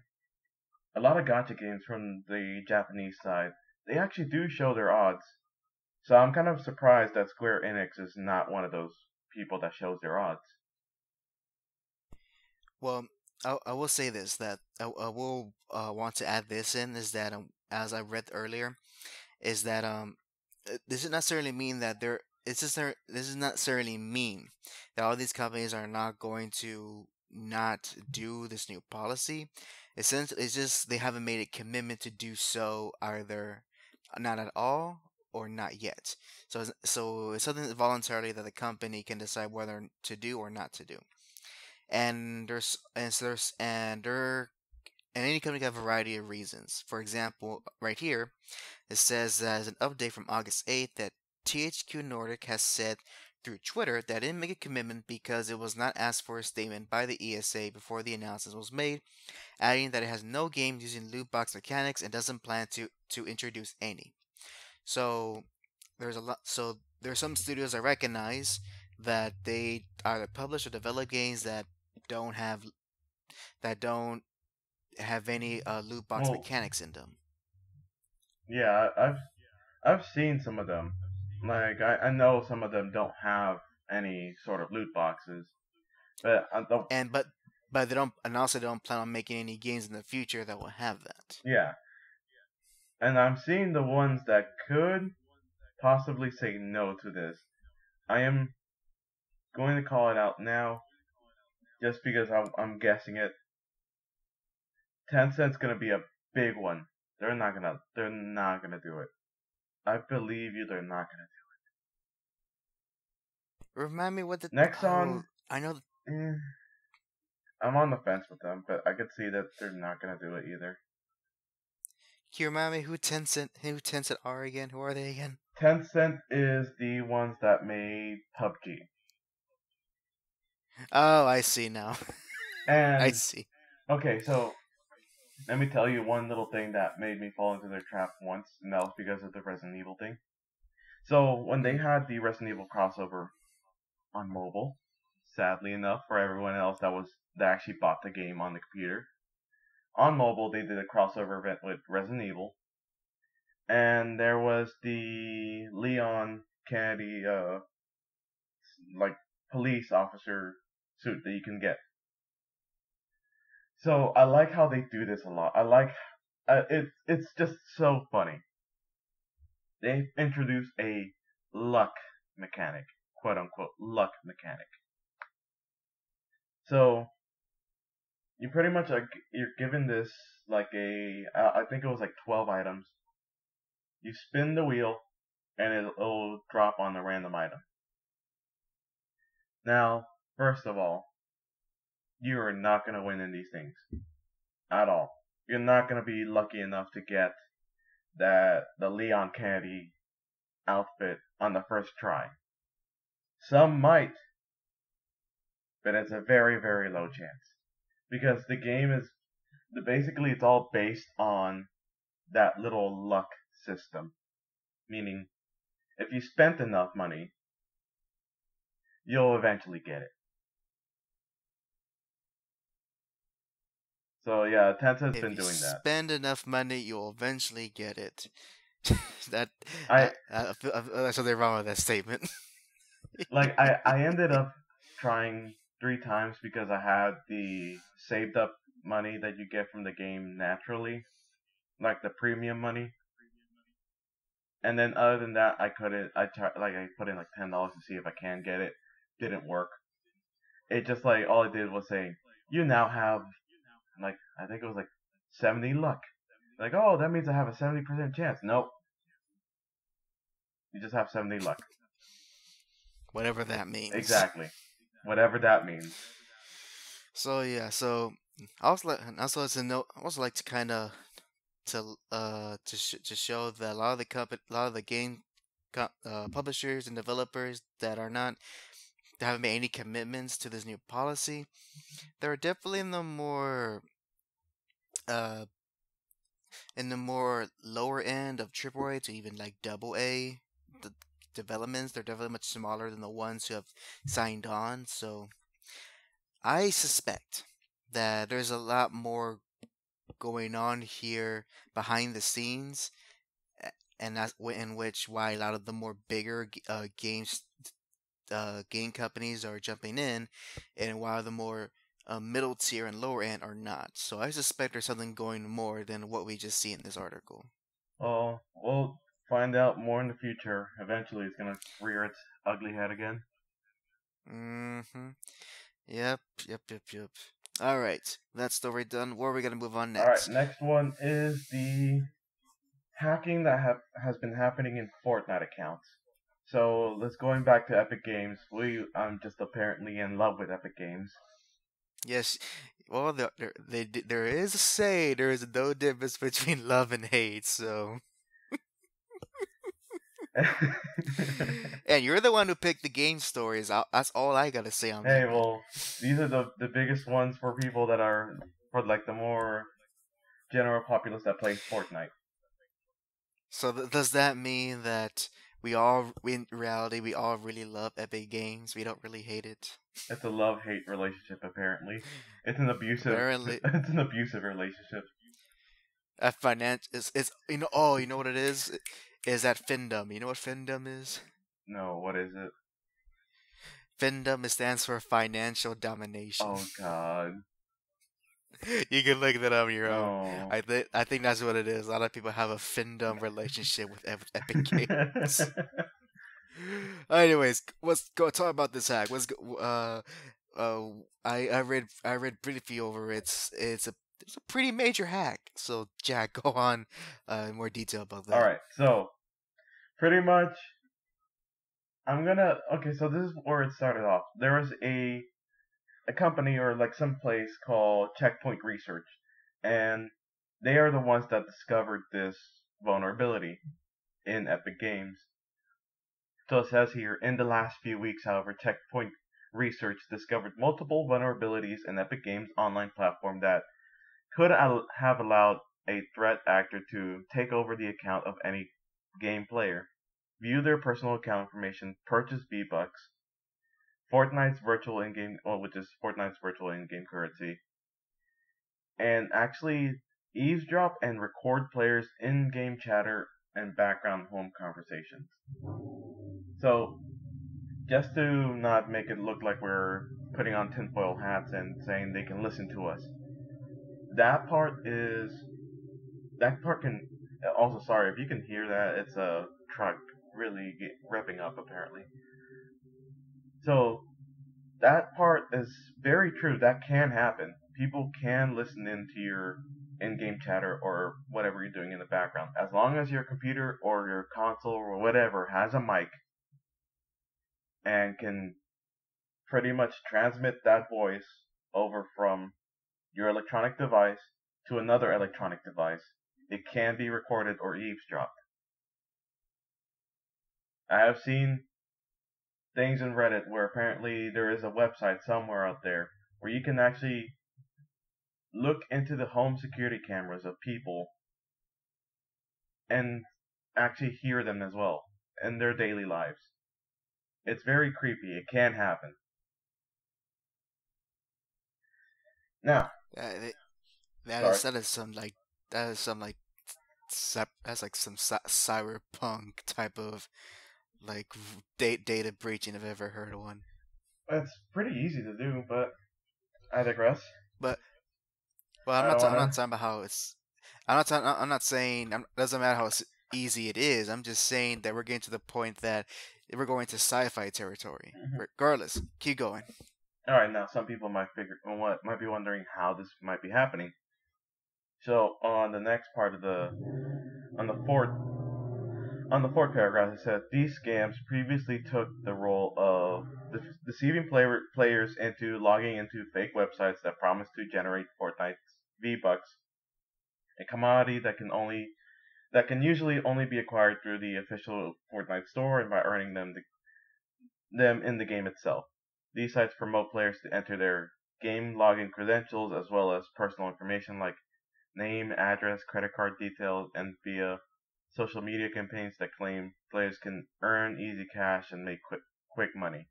a lot of gacha games from the Japanese side, they actually do show their odds. So I'm kind of surprised that Square Enix is not one of those people that shows their odds. Well, I will say this, that I will want to add this in, is that as I read earlier, is that this does not necessarily mean that they're this does not necessarily mean that all these companies are not going to not do this new policy. Essentially, it's just they haven't made a commitment to do so, either not at all or not yet. So it's something voluntarily that the company can decide whether to do or not to do. And any company can have a variety of reasons. For example, right here, it says that as an update from August 8th that THQ Nordic has said through Twitter that it didn't make a commitment because it was not asked for a statement by the ESA before the announcement was made, adding that it has no games using loot box mechanics and doesn't plan to introduce any. So there's some studios I recognize that they either publish or develop games that don't have any loot box mechanics in them. Yeah, I've seen some of them. Like, I know some of them don't have any sort of loot boxes, but I don't. But they don't, and also they don't plan on making any games in the future that will have that. Yeah, and I'm seeing the ones that could possibly say no to this. I am going to call it out now, just because I'm guessing it. Tencent's gonna be a big one. They're not gonna do it. I believe you. They're not gonna do it. Remind me what the Nexon. I know. I'm on the fence with them, but I could see that they're not gonna do it either. Can you remind me who Tencent are again? Who are they again? Tencent is the ones that made PUBG. Oh, I see now. And I see. Okay, so let me tell you one little thing that made me fall into their trap once, and that was because of the Resident Evil thing. So when they had the Resident Evil crossover on mobile, sadly enough for everyone else that actually bought the game on the computer, on mobile they did a crossover event with Resident Evil, and there was the Leon Kennedy like police officer suit that you can get. So I like how they do this a lot. I like it's just so funny. They introduced a luck mechanic, quote unquote luck mechanic. So you pretty much like you're given this like I think it was like 12 items. You spin the wheel and it'll drop on the random item. Now, first of all, you are not going to win in these things at all. You're not going to be lucky enough to get that the Leon Kennedy outfit on the first try. Some might, but it's a very, very low chance, because the game is basically it's all based on that little luck system, meaning if you spent enough money, you'll eventually get it. So yeah, Tencen's been doing that. If you spend enough money, you'll eventually get it. That's something wrong with that statement. Like, I ended up trying 3 times because I had the saved up money that you get from the game naturally, like the premium money. And then other than that, I couldn't. I put in like $10 to see if I can get it. Didn't work. It just like all it did was say, you now have. Like, I think it was like 70 luck. Like, oh, that means I have a 70% chance. Nope. You just have 70 luck. Whatever that means. Exactly. Whatever that means. So, yeah. So, I also like to kind of to show that a lot of the game publishers and developers that are not that haven't made any commitments to this new policy, they're definitely in the more lower end of AAA to even like AA developments. They're definitely much smaller than the ones who have signed on. So I suspect that there's a lot more going on here behind the scenes, and that's in which why a lot of the more bigger games. Game companies are jumping in, and while the more middle tier and lower end are not. So I suspect there's something going more than what we just see in this article. Oh, we'll find out more in the future. Eventually, it's gonna rear its ugly head again. Mm-hmm. Yep. All right, that story done. Where are we gonna move on next? All right, next one is the hacking that has been happening in Fortnite accounts. So let's going back to Epic Games. I'm just apparently in love with Epic Games. Yes, well, there is a say there is no difference between love and hate. So, and you're the one who picked the game stories. That's all I gotta say on that. Hey, well, these are the biggest ones for people that are for like the more general populace that plays Fortnite. So does that mean that? In reality, we all really love Epic Games. We don't really hate it. It's a love-hate relationship, apparently. It's an abusive relationship. You know what it is? Is that fandom? You know what fandom is? No, what is it? Fandom stands for financial domination. Oh God. You can look that up on your own. I think that's what it is. A lot of people have a fandom relationship with Epic Games. Anyways, let's go talk about this hack. Let's go. I read briefly over it. It's a pretty major hack. So Jack, go on in more detail about that. All right. So pretty much, so this is where it started off. There was a company or like some place called Checkpoint Research, and they are the ones that discovered this vulnerability in Epic Games. So it says here, in the last few weeks, however, Checkpoint Research discovered multiple vulnerabilities in Epic Games' online platform that could have allowed a threat actor to take over the account of any game player, view their personal account information, purchase V-Bucks, Fortnite's virtual in-game, which is Fortnite's virtual in-game currency, and actually eavesdrop and record players' in-game chatter and background home conversations. So, just to not make it look like we're putting on tinfoil hats and saying they can listen to us, sorry if you can hear that, it's a truck really revving up apparently. So, that part is very true. That can happen. People can listen in to your in-game chatter or whatever you're doing in the background. As long as your computer or your console or whatever has a mic and can pretty much transmit that voice over from your electronic device to another electronic device, It can be recorded or eavesdropped. I have seen things in Reddit where apparently there is a website somewhere out there where you can actually look into the home security cameras of people and actually hear them as well in their daily lives. It's very creepy. It can happen. Now, that is some cyberpunk type of like data breaching if I've ever heard of one. That's pretty easy to do, but I digress. But I'm not saying doesn't matter how easy it is. I'm just saying that we're getting to the point that we're going to sci-fi territory. Mm-hmm. Regardless, keep going. All right, now some people might be wondering how this might be happening. So on the next part of the fourth paragraph, it said these scams previously took the role of deceiving players into logging into fake websites that promise to generate Fortnite's V-Bucks, a commodity that can usually only be acquired through the official Fortnite store and by earning them in the game itself. These sites promote players to enter their game login credentials as well as personal information like name, address, credit card details, and via social media campaigns that claim players can earn easy cash and make quick money.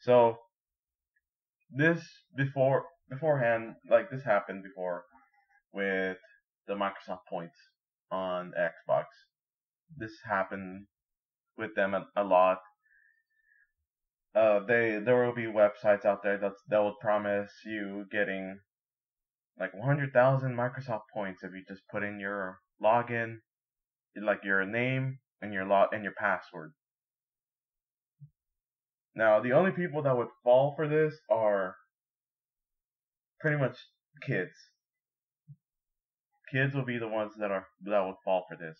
So this beforehand, like this happened before with the Microsoft points on Xbox. This happened with them a lot. There will be websites out there that will promise you getting like 100,000 Microsoft points if you just put in your login, like your name and your password. Now, the only people that would fall for this are pretty much kids. Kids will be the ones that would fall for this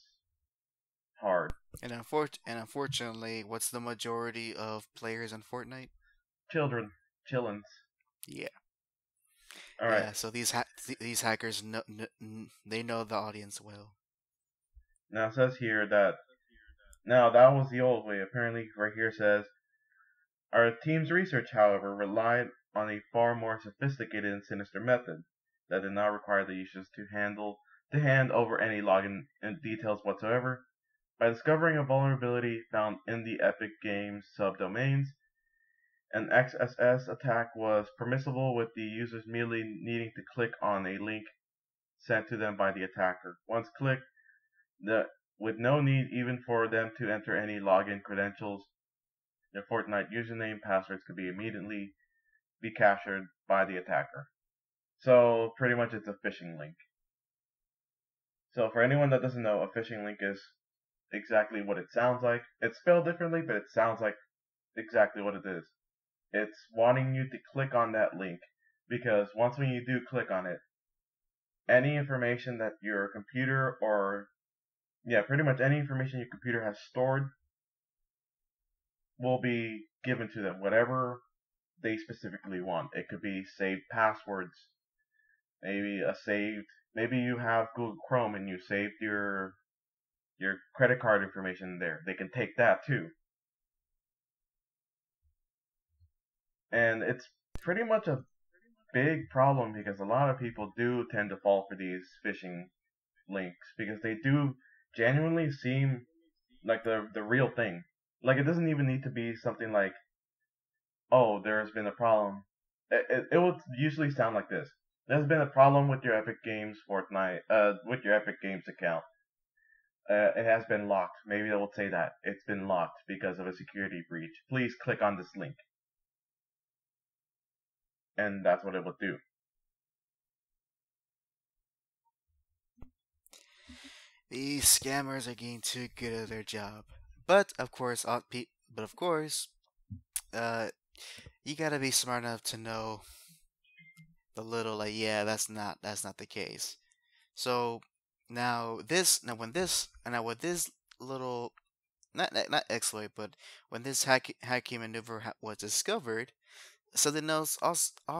hard. And unfortunately, what's the majority of players on Fortnite? Children, chillins. Yeah. All right. Yeah, so these hackers they know the audience well. Now it says here that now that was the old way. Apparently, right here says our team's research, however, relied on a far more sophisticated and sinister method that did not require the users to hand over any login details whatsoever. By discovering a vulnerability found in the Epic Games subdomains, an XSS attack was permissible with the users merely needing to click on a link sent to them by the attacker. Once clicked, with no need even for them to enter any login credentials, their Fortnite username passwords could be immediately be captured by the attacker. So pretty much it's a phishing link. So for anyone that doesn't know, a phishing link is exactly what it sounds like. It's spelled differently, but it sounds like exactly what it is. It's wanting you to click on that link, because once when you do click on it, any information that your computer pretty much any information your computer has stored will be given to them, whatever they specifically want. It could be saved passwords, maybe you have Google Chrome and you saved your credit card information there. They can take that too. And it's pretty much a big problem because a lot of people do tend to fall for these phishing links because they do genuinely seem like the real thing. Like, it doesn't even need to be something like, oh, there's been a problem. It will usually sound like this. There's been a problem with your Epic Games Fortnite, with your Epic Games account. It has been locked. Maybe they will say that. It's been locked because of a security breach. Please click on this link. And that's what it will do. These scammers are getting too good at their job. But of course, you gotta be smart enough to know the little, like, yeah, that's not the case. So Now, with this little, not exploit, but when this hacking maneuver was discovered, something else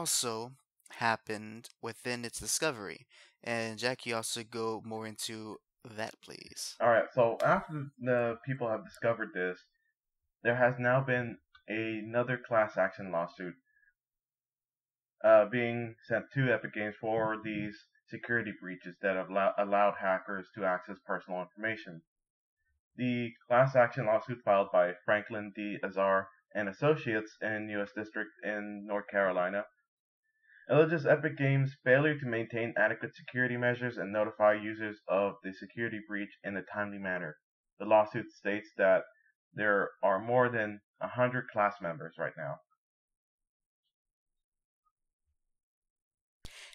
also happened within its discovery, And Jackie, also go more into that, please. Alright, so after the people have discovered this, there has now been another class action lawsuit being sent to Epic Games for these security breaches that have allowed hackers to access personal information. The class action lawsuit filed by Franklin D. Azar and Associates in U.S. District in North Carolina alleges Epic Games' failure to maintain adequate security measures and notify users of the security breach in a timely manner. The lawsuit states that there are more than 100 class members right now.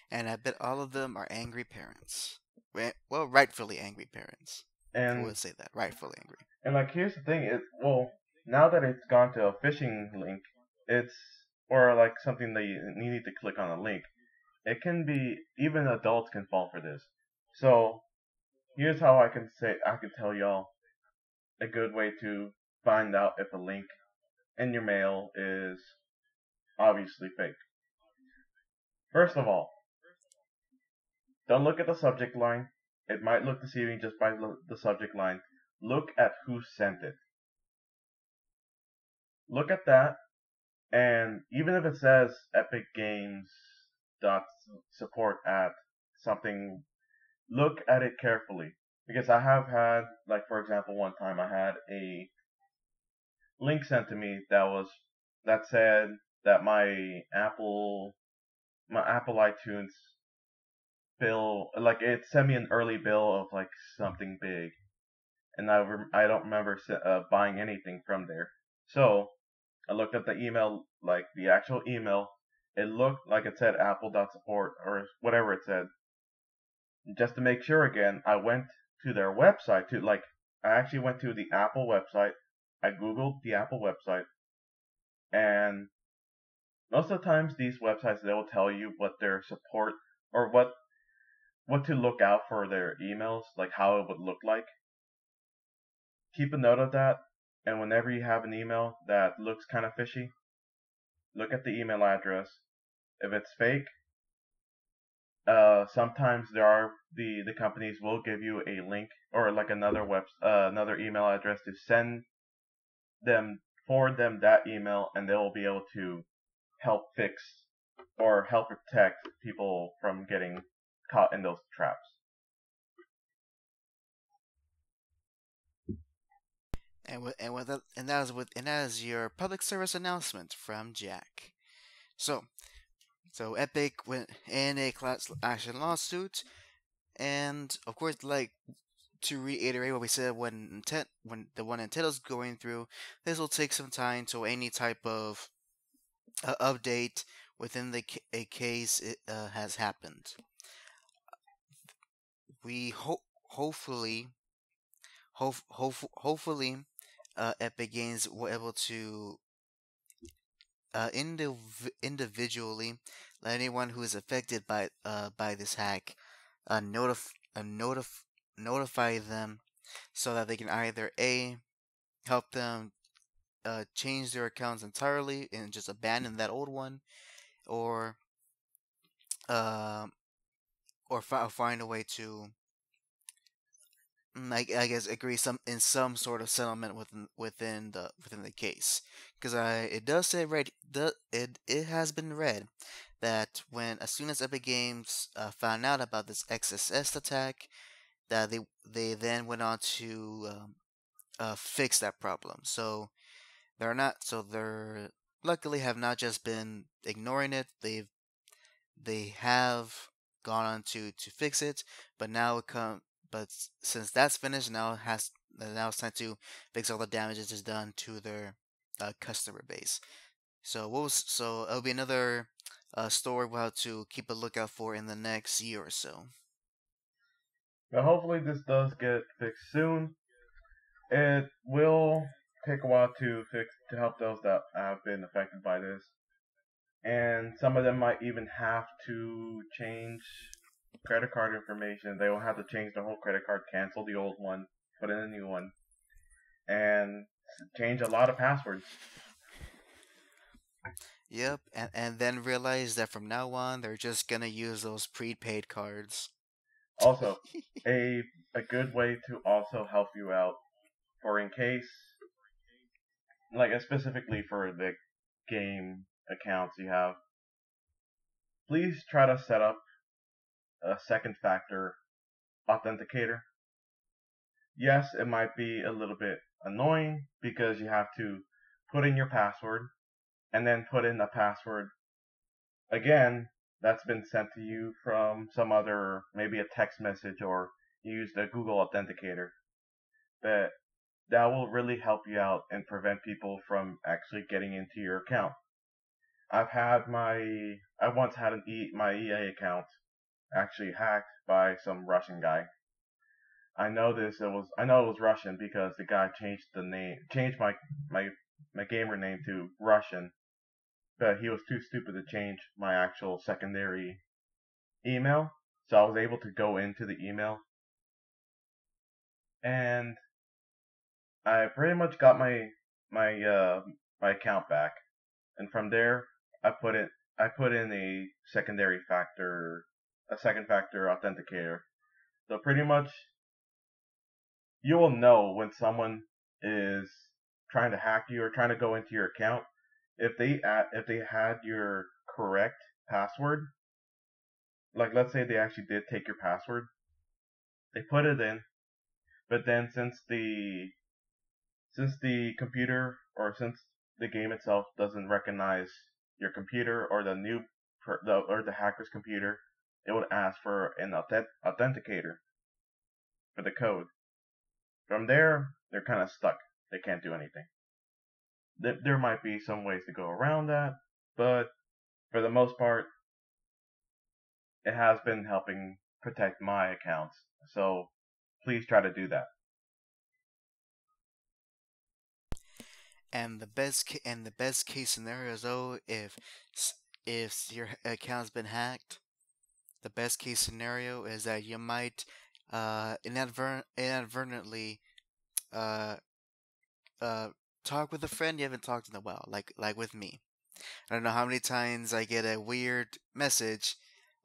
And I bet all of them are angry parents. Well, rightfully angry parents. And I would say that, rightfully angry. And like, here's the thing, now that it's gone to a phishing link, or something that you need to click on a link, it can be, even adults can fall for this. So here's how I can tell y'all a good way to find out if a link in your mail is obviously fake. First of all, don't look at the subject line. It might look deceiving just by the subject line. Look at who sent it. Look at that, and even if it says epicgames.support@something, look at it carefully. Because I have had, for example, one time I had a link sent to me that said that my Apple iTunes bill, it sent me an early bill of something big, and I don't remember buying anything from there. So I looked at the email, the actual email. It looked like it said apple.support or whatever it said. Just to make sure again, I went to their website I actually went to the Apple website. I googled the Apple website, and most of the times these websites, they will tell you what their support or what to look out for their emails, how it would look like. Keep a note of that. And whenever you have an email that looks kind of fishy, look at the email address. If it's fake, sometimes there are the companies will give you a link or another email address to forward them that email, and they will be able to help fix or help protect people from getting caught in those traps. And that is your public service announcement from Jack. So Epic went in a class action lawsuit, and of course, to reiterate what we said, when Nintendo's going through, this will take some time till any type of update within a case has happened. We hopefully. Epic Games were able to individually let anyone who is affected by this hack notify them, so that they can either A, help them change their accounts entirely and just abandon that old one, or find a way to, I guess, agree in some sort of settlement within the case, because it does say it has been read that as soon as Epic Games found out about this XSS attack, that they then went on to fix that problem. So they're luckily have not just been ignoring it. They have gone on to fix it, but now But since that's finished, now it's time to fix all the damages it's done to their customer base. So it'll be another story we'll have to keep a lookout for in the next year or so. But hopefully this does get fixed soon. It will take a while to help those that have been affected by this, and some of them might even have to change credit card information. They will have to change the whole credit card, cancel the old one, put in a new one, and change a lot of passwords. Yep, and then realize that from now on, they're just going to use those prepaid cards Also, a good way to also help you out, or in case, like specifically for the game accounts you have, please try to set up a second factor authenticator. Yes, it might be a little bit annoying because you have to put in your password and then put in the password again that's been sent to you from some other, maybe a text message, or you use the Google Authenticator. But that will really help you out and prevent people from actually getting into your account. I once had my EA account actually hacked by some Russian guy. I know it was Russian because the guy changed the name, changed my gamer name to Russian, but he was too stupid to change my actual secondary email, so I was able to go into the email, and I pretty much got my account back, and from there I put in a second factor authenticator, so pretty much you will know when someone is trying to hack you or trying to go into your account if they had your correct password. Like, let's say they actually did take your password, they put it in, but then since the computer, or since the game itself doesn't recognize your computer or the hacker's computer, it would ask for an authenticator for the code. From there, they're kind of stuck. They can't do anything. There might be some ways to go around that, but for the most part, it has been helping protect my accounts. So please try to do that. And the best case scenario, though, if your account's been hacked, the best case scenario is that you might inadvertently talk with a friend you haven't talked in a while, like with me. I don't know how many times I get a weird message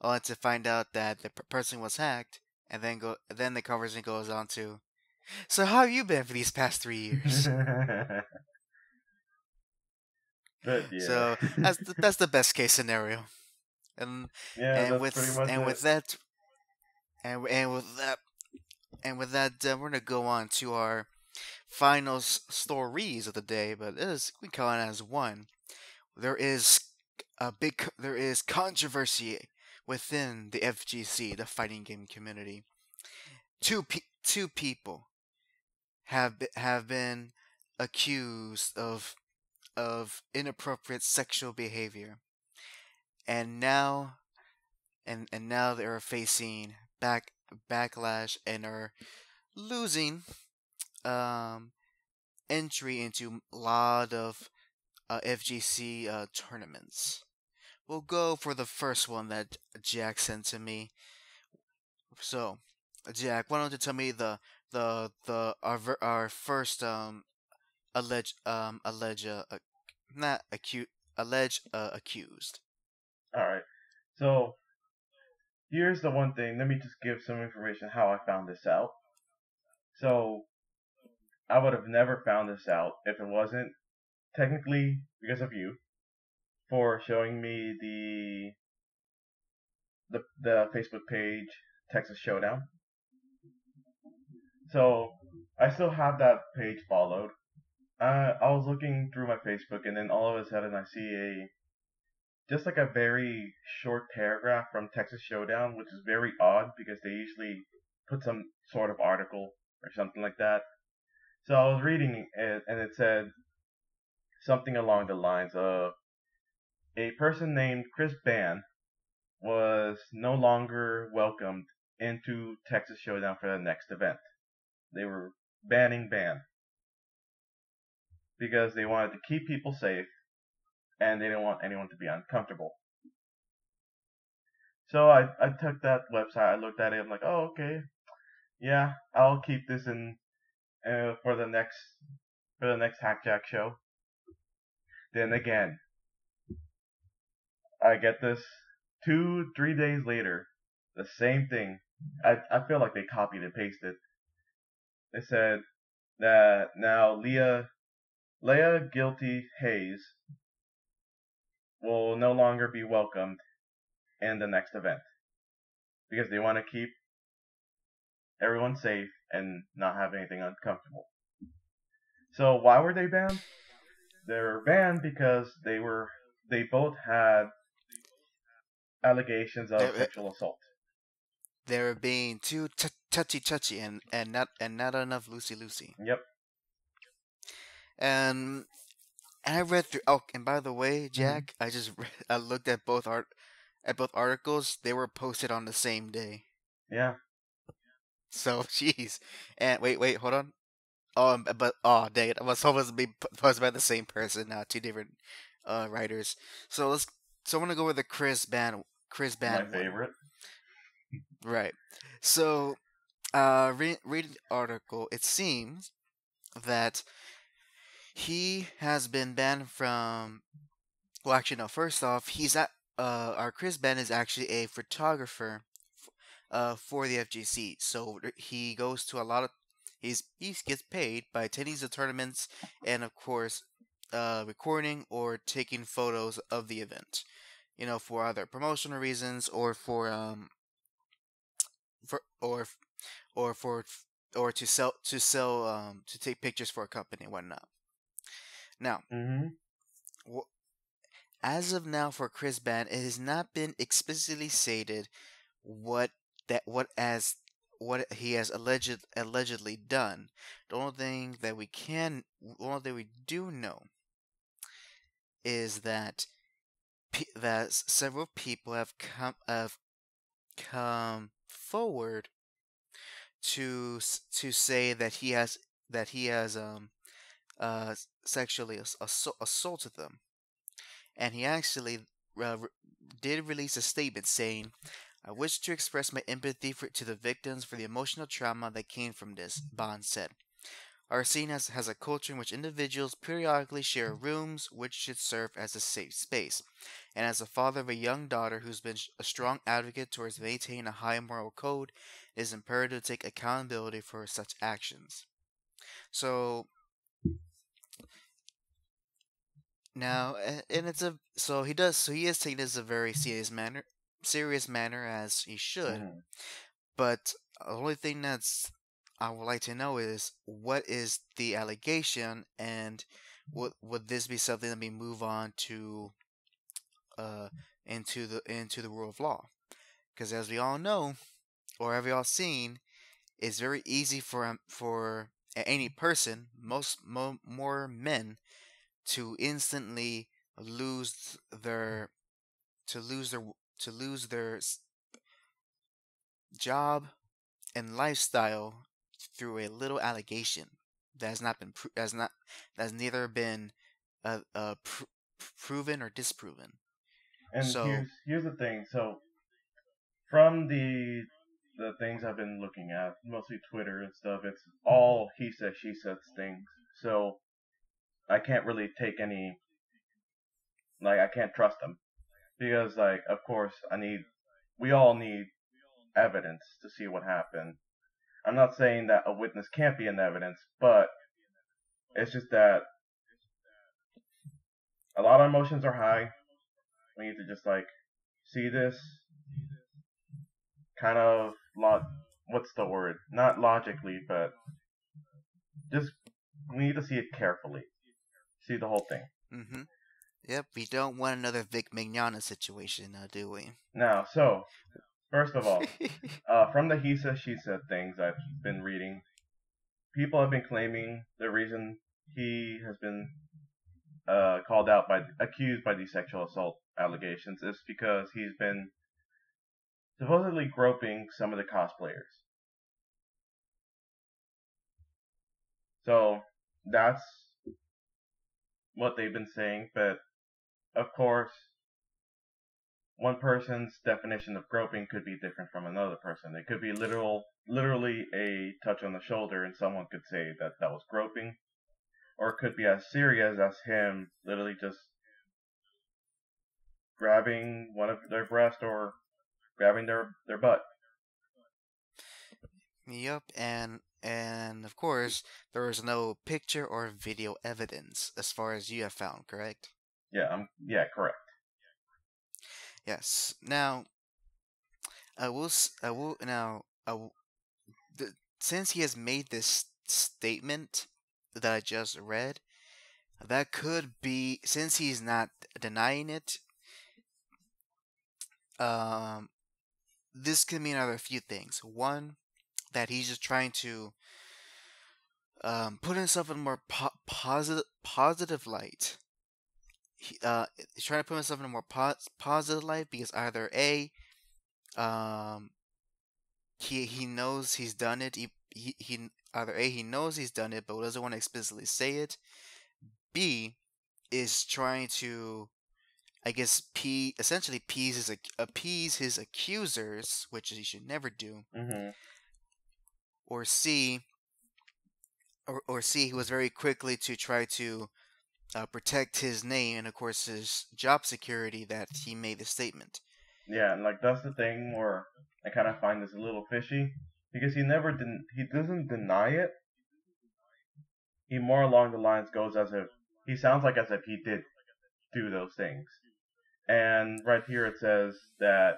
only to find out that the person was hacked, and then the conversation goes on to, "So how have you been for these past 3 years?" But yeah. So that's the best case scenario, and with that, we're gonna go on to our final stories of the day, but we call it as one. There is controversy within the FGC, the fighting game community. Two people have been accused of inappropriate sexual behavior, and now they are facing backlash and are losing entry into a lot of FGC tournaments. We'll go for the first one that Jack sent to me. So, Jack, why don't you tell me our first alleged accused. All right. So, here's the one thing. Let me just give some information how I found this out. So, I would have never found this out if it wasn't technically because of you for showing me the Facebook page Texas Showdown. So I still have that page followed. I was looking through my Facebook, and then all of a sudden I see just like a very short paragraph from Texas Showdown, which is very odd because they usually put some sort of article or something like that. So I was reading it, and it said something along the lines of, a person named Chris Ban was no longer welcomed into Texas Showdown for the next event. They were banning Ban because they wanted to keep people safe and they didn't want anyone to be uncomfortable. So I took that website, I looked at it, I'm like, oh, okay, yeah, I'll keep this in for the next HAC/JAC show. Then again, I get this 2-3 days later, the same thing I feel like they copied and pasted. They said that now Leia Guilty Hayes will no longer be welcomed in the next event, because they want to keep everyone safe and not have anything uncomfortable. So why were they banned? They were banned because they both had allegations of sexual assault. They were being too touchy and not enough loosey-loosey. Yep. And I read through. Oh, and by the way, Jack, mm-hmm. I looked at both articles. They were posted on the same day. Yeah. So jeez. And wait, hold on. Oh, but oh dang it! I was hoping to be posted by the same person. Now two different writers. So let's. So I'm gonna go with the Chris Band. My favorite. One. Right. So, read the article. It seems that he has been banned from. Well, actually, no. First off, he's at. Our Chris Band is actually a photographer. For the FGC, so he goes to a lot of. He gets paid by attendees of tournaments, and of course, recording or taking photos of the event, you know, for other promotional reasons or for to take pictures for a company and whatnot. Now, as of now, for Chris Band, it has not been explicitly stated what he has allegedly done. The only thing that we do know is that several people have come forward to say that he has sexually assaulted them, and he actually did release a statement saying, "I wish to express my empathy to the victims for the emotional trauma that came from this," Bond said. "Our scene has a culture in which individuals periodically share rooms, which should serve as a safe space. And as a father of a young daughter who's been a strong advocate towards maintaining a high moral code, it is imperative to take accountability for such actions." So now, and it's a so he does so he is taking this in a very serious manner as he should, but the only thing that's I would like to know is what is the allegation, and would this be something that we move on to into the rule of law? Because as we all know, or have we all seen, it's very easy for any person, more men, to instantly lose their job and lifestyle through a little allegation that has not been proven or disproven. And so here's the thing. So from the things I've been looking at, mostly Twitter and stuff, it's all he says, she says things. So I can't really take any. Like, I can't trust him. Because, like, of course, we all need evidence to see what happened. I'm not saying that a witness can't be an evidence, but it's just that a lot of emotions are high. We need to just, like, see this kind of, what's the word? Not logically, but just, we need to see it carefully. See the whole thing. Mm-hmm. Yep, we don't want another Vic Mignogna situation, do we? No, so, first of all, from the he said, she said things I've been reading, people have been claiming the reason he has been accused by these sexual assault allegations is because he's been supposedly groping some of the cosplayers. So, that's what they've been saying, but of course, one person's definition of groping could be different from another person. It could be literally a touch on the shoulder, and someone could say that that was groping. Or it could be as serious as him literally just grabbing one of their breast or grabbing their butt. Yep, and of course, there was no picture or video evidence as far as you have found, correct? Yeah, correct. Yes. Now, since he has made this statement that I just read, that could be, since he's not denying it, this could mean another few things. One, that he's just trying to put himself in a more positive light. He's trying to put himself in a more positive light because either A, he knows he's done it. Either A, he knows he's done it, but doesn't want to explicitly say it. B, is trying to, I guess, essentially appease his accusers, which he should never do. Mm-hmm. Or C, he was very quickly to try to protect his name and, of course, his job security that he made the statement. Yeah, and like that's the thing where I kind of find this a little fishy because he doesn't deny it. He more along the lines goes as if he sounds like as if he did do those things. And right here it says that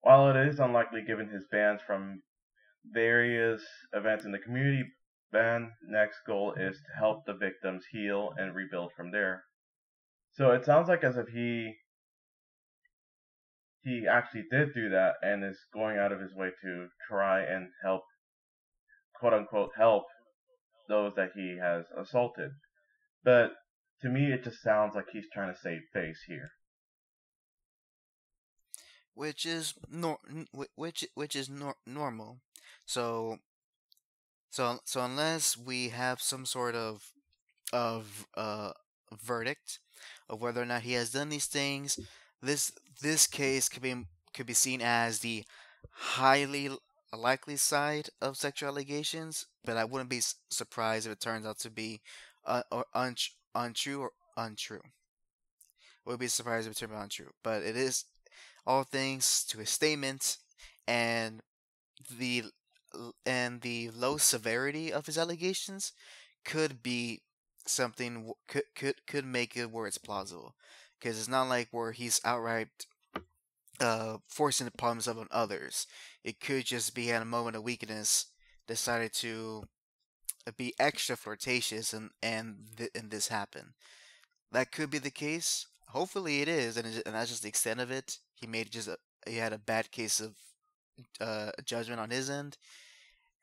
while it is unlikely given his bans from various events in the community, Ban's next goal is to help the victims heal and rebuild from there. So it sounds like as if he actually did do that and is going out of his way to try and help, quote unquote, help those that he has assaulted. But to me, it just sounds like he's trying to save face here, which is normal. So unless we have some sort of verdict of whether or not he has done these things, this case could be seen as the highly likely side of sexual allegations. But I wouldn't be surprised if it turns out to be untrue. I would be surprised if it turned out untrue. But it is all thanks to his statement and the low severity of his allegations could be something could make it where it's plausible, because it's not like where he's outright forcing the problems up on others. It could just be at a moment of weakness decided to be extra flirtatious and this happened. That could be the case. Hopefully it is, and that's just the extent of it. He made he had a bad case of judgment on his end,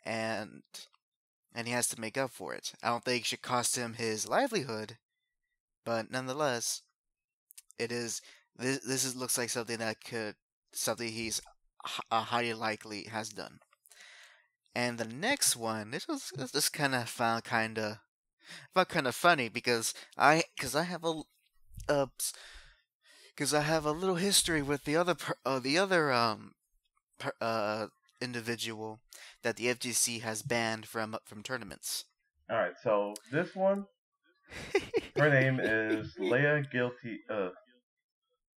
and he has to make up for it. I don't think it should cost him his livelihood, but nonetheless, it is this looks like something he's highly likely has done. And the next one, this kind of found kind of funny because I have a little history with the other individual that the FGC has banned from tournaments. All right, so this one, her name is Leah Guilty.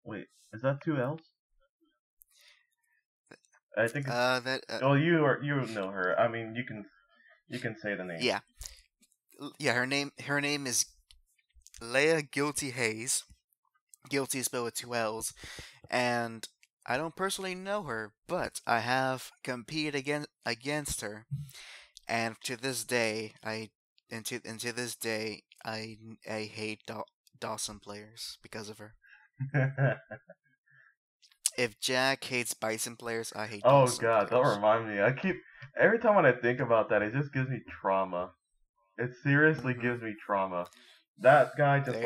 Wait, is that two L's? I think. Well, you know her. I mean, you can say the name. Yeah. Her name is Leah Guilty Hayes. Guilty spelled with two L's, and I don't personally know her, but I have competed against her, and to this day, I hate Dawson players because of her. If Jack hates Bison players, I hate Dawson. Oh god, players. Don't remind me. Every time when I think about that, it just gives me trauma. It seriously gives me trauma. That guy just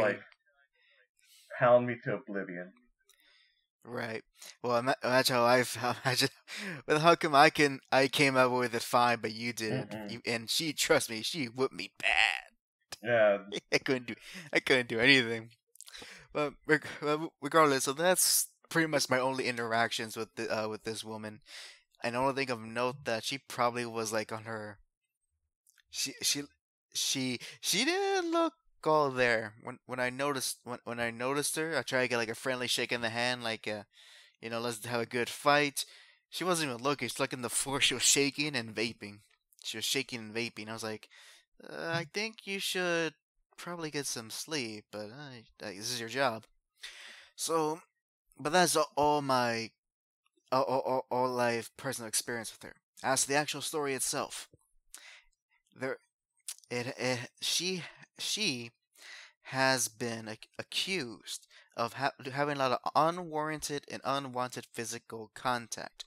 hound me to oblivion. Right. Well, imagine how how come I came up with it fine, but you didn't. And she, trust me, she whipped me bad. Yeah. I couldn't do anything. But regardless, so that's pretty much my only interactions with this woman. And the only thing of note that she probably was like on her. She didn't look all there when I noticed her. I tried to get like a friendly shake in the hand, like let's have a good fight. She wasn't even looking. She's like in the floor. She was shaking and vaping. I was like, I think you should probably get some sleep, but this is your job. So, but that's all my all life personal experience with her. As to the actual story itself, she has been accused of having a lot of unwarranted and unwanted physical contact,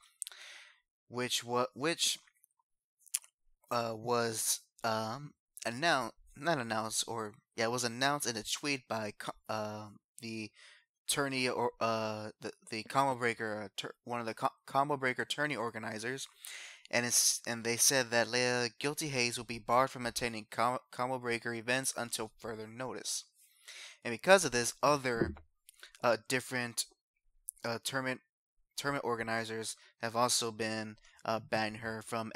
was announced in a tweet by the tourney, or the combo breaker, one of the combo breaker tourney organizers, and they said that Leia Guilty Hayes will be barred from attending combo breaker events until further notice. And because of this, other different tournament organizers have also been banned her from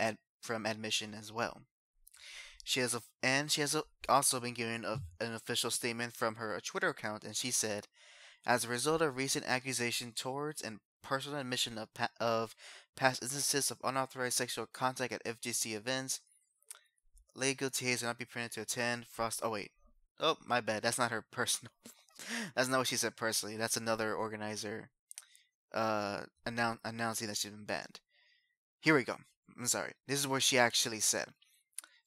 admission as well. She has also been given an official statement from her Twitter account, and she said, as a result of recent accusation towards and personal admission of past instances of unauthorized sexual contact at FGC events, Leia Guilty Hayes will not be permitted to attend Frost. Oh wait, oh my bad. That's not her personal. That's not what she said personally. That's another organizer announcing that she's been banned. Here we go. I'm sorry. This is what she actually said.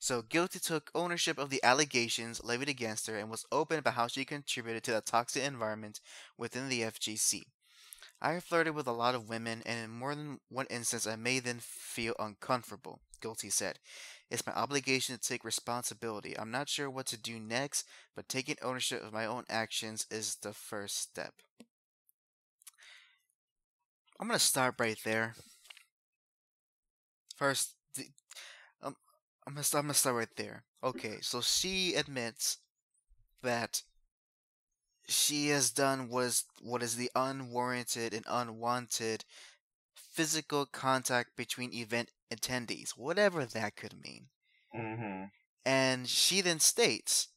So, Guilty took ownership of the allegations levied against her and was open about how she contributed to the toxic environment within the FGC. I flirted with a lot of women, and in more than one instance, I made them feel uncomfortable, Guilty said. It's my obligation to take responsibility. I'm not sure what to do next, but taking ownership of my own actions is the first step. I'm going to stop right there. First, I'm gonna start right there. Okay, so she admits that she has done what is the unwarranted and unwanted physical contact between event attendees, whatever that could mean. Mm-hmm. And she then states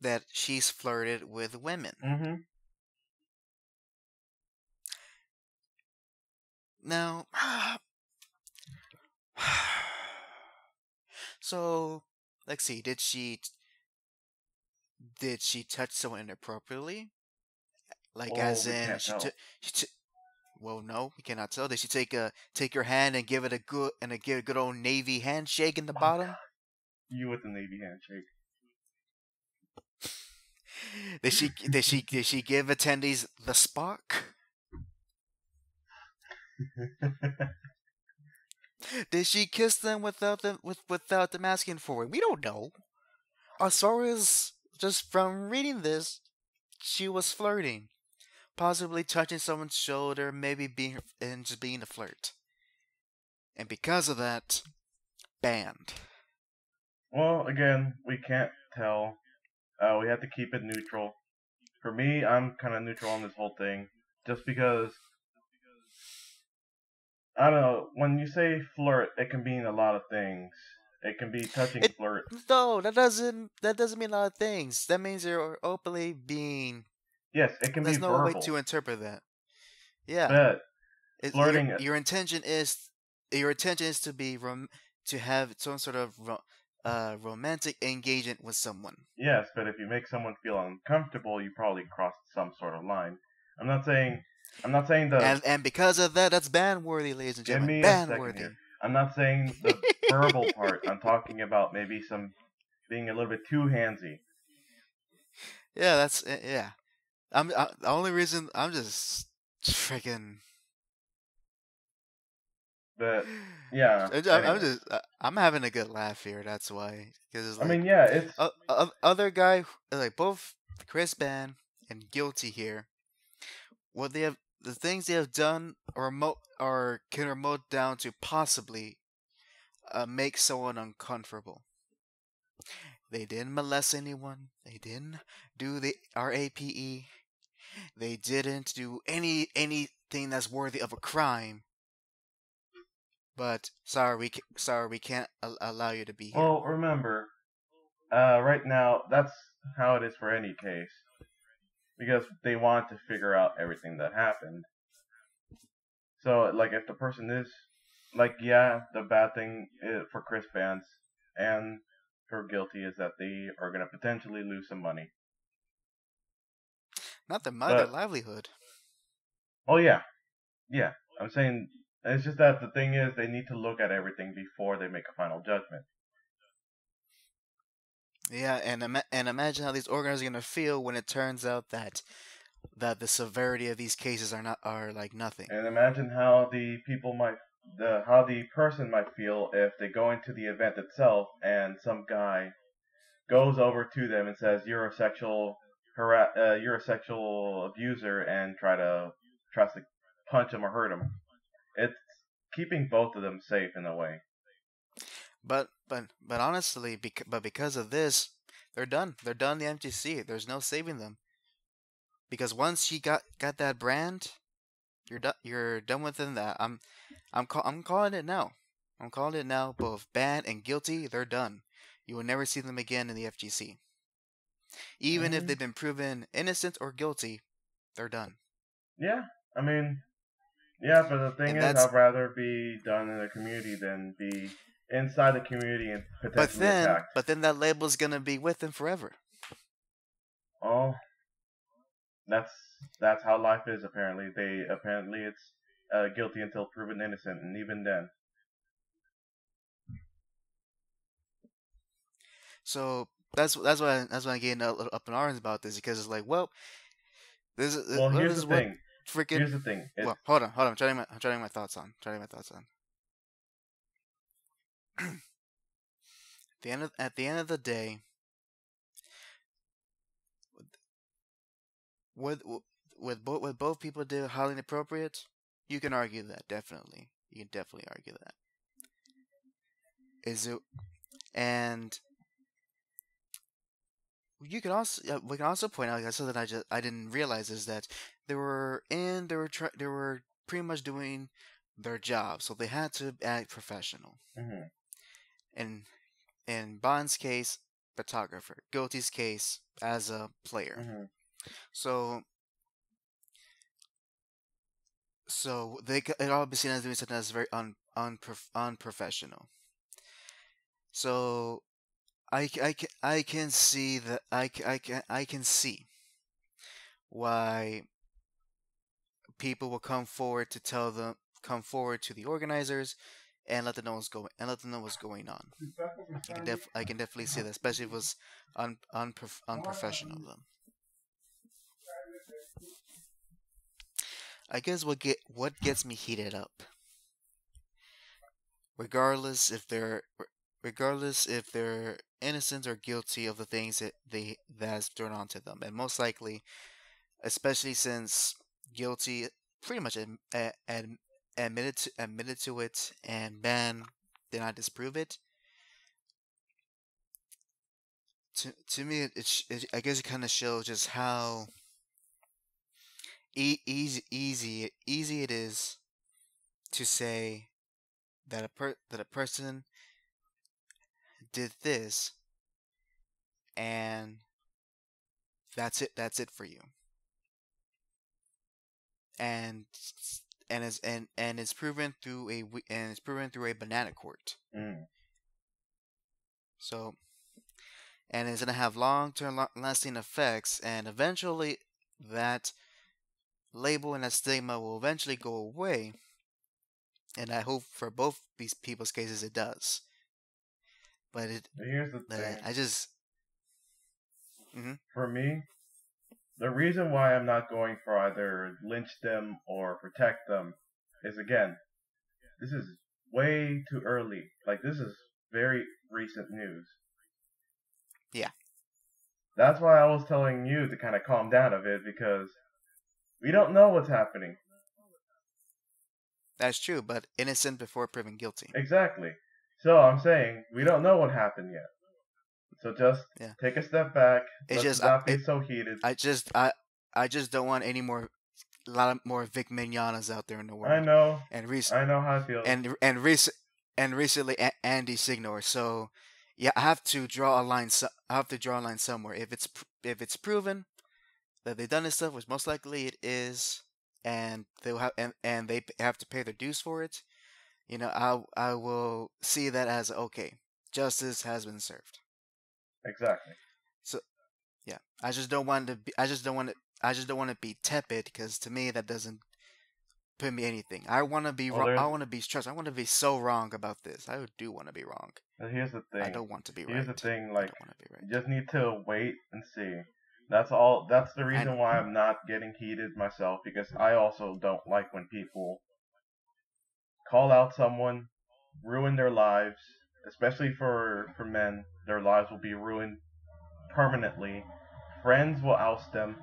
that she's flirted with women. Mm-hmm. Now. So, let's see, did she touch someone inappropriately? Like, as in, well, no, we cannot tell. Did she take your hand and give it a good old Navy handshake in the bottom? God. You with the Navy handshake. Did she give attendees the spark? Did she kiss them without them asking for it? We don't know. As far as just from reading this, she was flirting, possibly touching someone's shoulder, maybe just being a flirt. And because of that, banned. Well, again, we can't tell. We have to keep it neutral. For me, I'm kind of neutral on this whole thing, just because. I don't know, when you say flirt, it can mean a lot of things. It can be touching flirt. No, that doesn't mean a lot of things. That means you're openly being... Yes, it can be verbal. There's no way to interpret that. Yeah. But flirting... Your intention is to have some sort of romantic engagement with someone. Yes, but if you make someone feel uncomfortable, you probably crossed some sort of line. I'm not saying the... And because of that, that's ban-worthy, ladies and gentlemen. Ban-worthy. I'm not saying the verbal part. I'm talking about maybe some... being a little bit too handsy. Yeah, that's... Yeah. The only reason... I'm just... freaking... But... Yeah. I'm having a good laugh here, that's why. It's like, I mean, yeah, it's... Other guy... Like, both Chris Ban and Guilty here... The things they have done can remote down to possibly make someone uncomfortable. They didn't molest anyone. They didn't do the RAPE. They didn't do anything that's worthy of a crime. But sorry, we can't allow you to be here. Well, remember, right now that's how it is for any case. Because they want to figure out everything that happened. So, like, if the person is, like, yeah, the bad thing for Chris Vance and her guilty is that they are going to potentially lose some money. Not the money, the livelihood. Oh, yeah. Yeah. I'm saying it's just that the thing is they need to look at everything before they make a final judgment. Yeah, and imagine how these organizers are going to feel when it turns out that the severity of these cases are like nothing. And imagine how the person might feel if they go into the event itself and some guy goes over to them and says, "You're a sexual sexual abuser," and tries to punch him or hurt him. It's keeping both of them safe in a way. But honestly, because of this, they're done. They're done the MTC. There's no saving them. Because once you got that brand, you're done within that. I'm calling it now. I'm calling it now. Both bad and guilty, they're done. You will never see them again in the FGC. Even if they've been proven innocent or guilty, they're done. Yeah, I mean, yeah, but the thing is, I'd rather be done in the community than be inside the community and potentially attacked. But then that label's gonna be with them forever. Oh. That's how life is, apparently. It's guilty until proven innocent, and even then. So that's why I'm getting up in arms about this, because it's like, well, here's the thing. Well, hold on. I'm trying my thoughts on. At the end of the day. With both people do highly inappropriate, you can argue that, definitely. You can definitely argue that. And we can also point out, like, something I didn't realize is that they were pretty much doing their job, so they had to act professional. Mm-hmm. And in Bond's case, photographer. Guilty's case, as a player. Mm-hmm. So it all be seen as doing something that's very unprofessional. So I can see why people will come forward to the organizers and let them know what's going on. I can definitely see that, especially if it was unprofessional of them. I guess what gets me heated up, regardless if they're innocent or guilty of the things that's thrown onto them, and most likely, especially since guilty pretty much admitted to it, and Ban did not disprove it. To me, I guess it kind of shows just how easy it is to say that a person did this and that's it for you, and it's proven through a banana court. So, and it's gonna have long-term lasting effects, and eventually that label and that stigma will eventually go away, and I hope for both these people's cases it does. But here's the thing. For me, the reason why I'm not going for either lynch them or protect them is, again, this is way too early. Like, this is very recent news. Yeah. That's why I was telling you to kind of calm down a bit, because we don't know what's happening. That's true, but innocent before proven guilty. Exactly. So I'm saying we don't know what happened yet. So just take a step back. Let's not be so heated. I just don't want a lot more Vic Mignonas out there in the world. I know. And I know how I feel. And recently Andy Signor. So yeah, I have to draw a line. I have to draw a line somewhere. If it's proven that they've done this stuff, which most likely it is, and they'll have and they have to pay their dues for it, you know, I will see that as okay, justice has been served. Exactly. So, yeah, I just don't want to be tepid, because to me that doesn't put me anything. I want to be wrong. I want to be stressed. I want to be so wrong about this. I do want to be wrong. Here's the thing. I don't want to be right. Here's the thing. Like, right. You just need to wait and see. That's all. That's the reason why I'm not getting heated myself, because I also don't like when people call out someone, ruin their lives, especially for men. Their lives will be ruined permanently. Friends will oust them.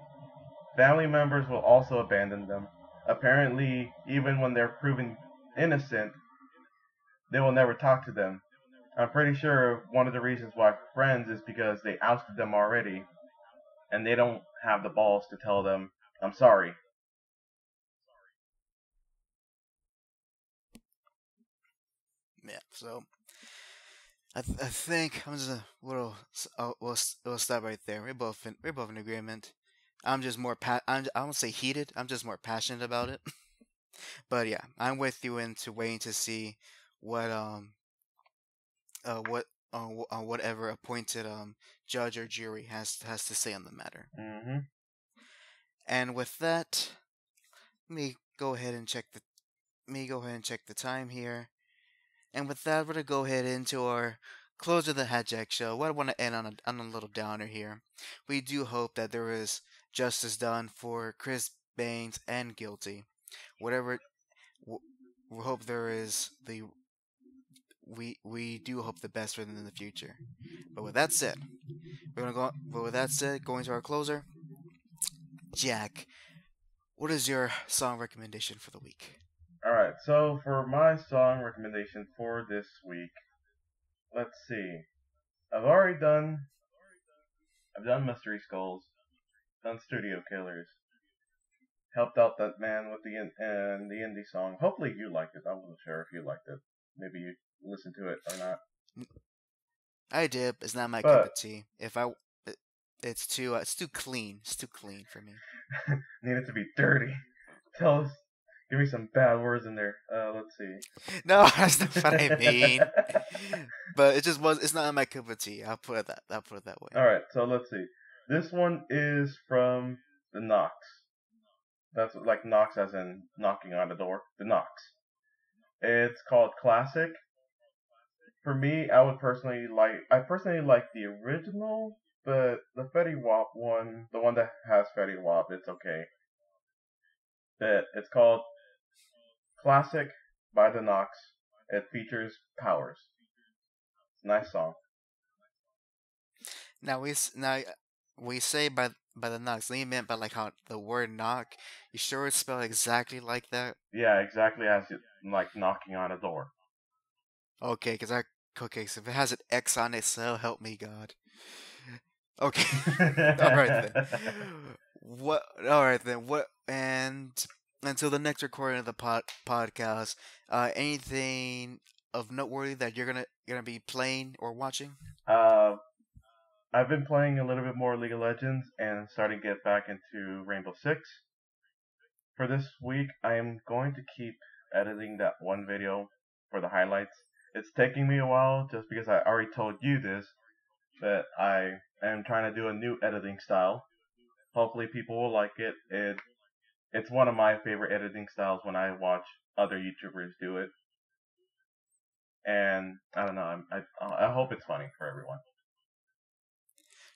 Family members will also abandon them. Apparently, even when they're proven innocent, they will never talk to them. I'm pretty sure one of the reasons why friends is because they ousted them already, and they don't have the balls to tell them, I'm sorry. Yeah, so I think I'm just a little. We'll stop right there. We're both in agreement. I'm just more. I won't say heated. I'm just more passionate about it. But yeah, I'm with you into waiting to see whatever appointed judge or jury has to say on the matter. Mm-hmm. And with that, let me go ahead and check the time here. And with that, we're gonna go ahead into our close of the HAC/JAC Show. Well, I want to end on a little downer here. We do hope that there is justice done for Chris Baines and Guilty. We hope there is the. We do hope the best for them in the future. But with that said, going to our closer. Jack, what is your song recommendation for the week? Alright, so for my song recommendation for this week, let's see. I've done Mystery Skulls, done Studio Killers, helped out that man with the indie song. Hopefully you liked it. I wasn't sure if you liked it. Maybe you listen to it or not. I did. It's not my cup of tea. It's too clean. It's too clean for me. Need it to be dirty. Tell us. Give me some bad words in there. Let's see. No, that's not what I mean. But it just was. It's not my cup of tea. I'll put it that way. All right. So let's see. This one is from the Knox. That's like Knox, as in knocking on the door. The Knox. It's called Classic. For me, I personally like the original, but the Fetty Wap one, the one that has Fetty Wap, it's okay. It's called Classic by the Knox. It features Powers. Nice song. Now we say by the Knox. They meant by like how the word knock. You sure it's spelled exactly like that? Yeah, exactly as it, like knocking on a door. Okay, so if it has an X on it, so help me God. Okay. All right then. And until the next recording of the podcast, anything of noteworthy that you're gonna be playing or watching? I've been playing a little bit more League of Legends and starting to get back into Rainbow Six. For this week, I am going to keep editing that one video for the highlights. It's taking me a while just because I already told you this, but I am trying to do a new editing style. Hopefully people will like it. It's one of my favorite editing styles when I watch other YouTubers do it. And I don't know, I hope it's funny for everyone.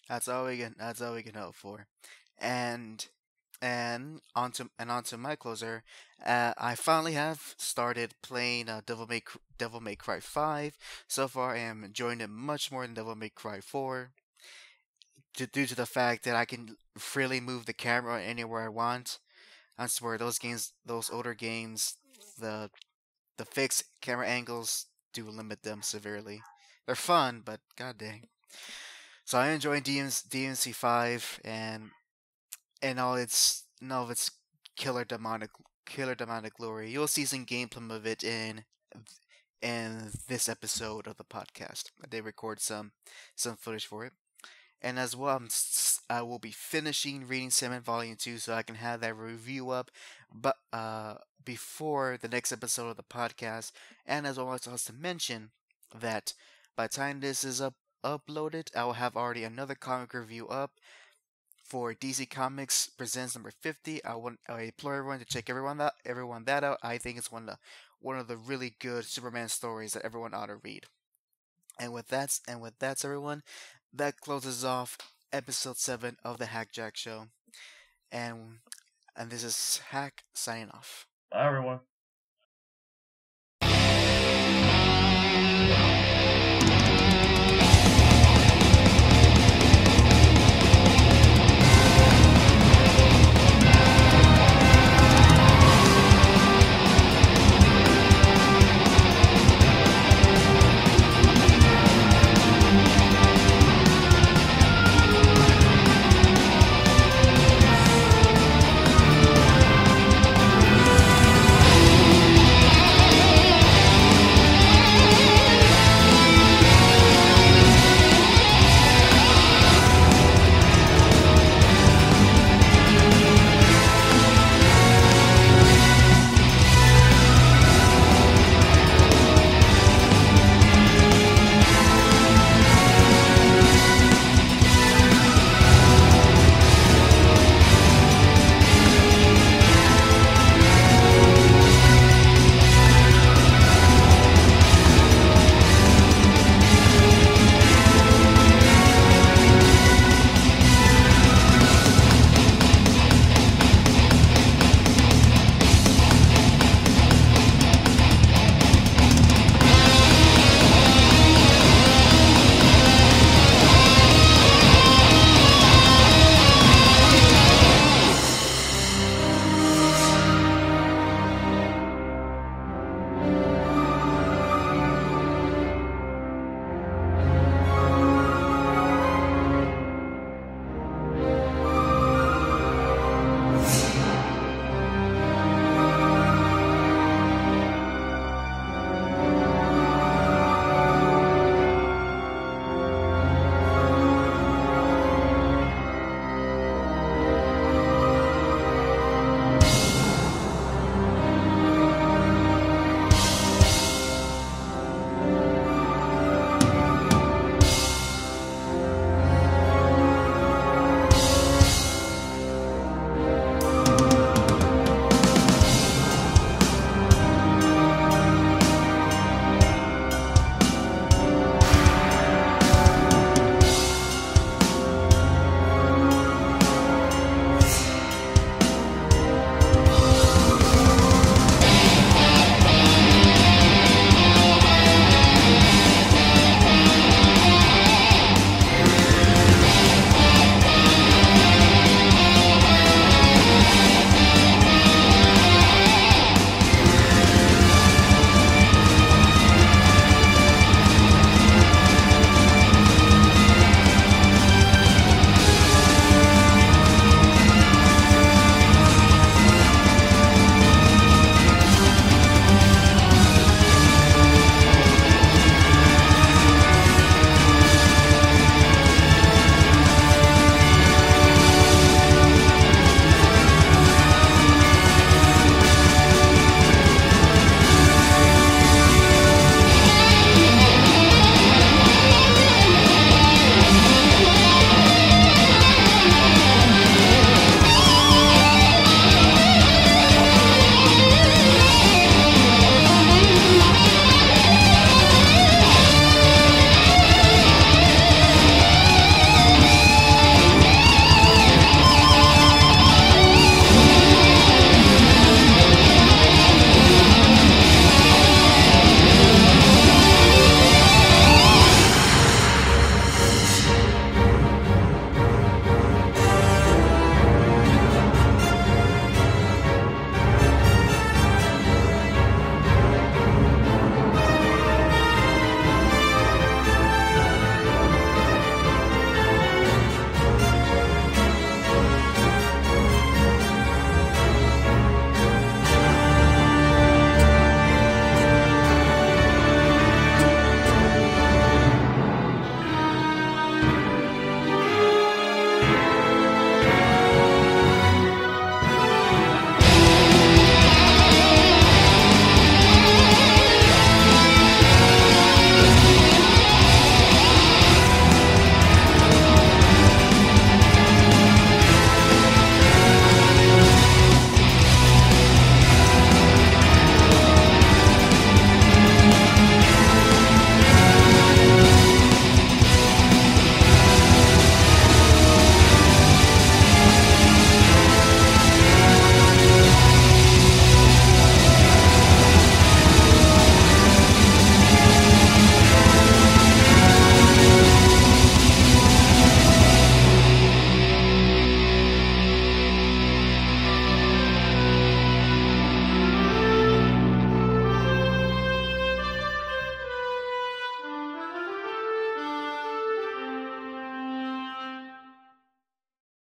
That's all we can hope for. And onto my closer. I finally have started playing Devil May Cry 5. So far, I am enjoying it much more than Devil May Cry 4, due to the fact that I can freely move the camera anywhere I want. I swear, those older games, the fixed camera angles do limit them severely. They're fun, but god dang. So I enjoy DMC 5 and all of its killer demonic glory. You'll see some gameplay of it in this episode of the podcast. I did record some footage for it. And as well, I will be finishing reading Sandman Volume 2 so I can have that review up but before the next episode of the podcast. And as well, I also to mention that by the time this is uploaded, I will have already another comic review up for DC Comics Presents number 50. I implore everyone to check everyone that out. I think it's one of the really good Superman stories that everyone ought to read. And with that, everyone, that closes off episode 7 of the HAC/JAC Show, and this is HAC signing off. Bye, everyone.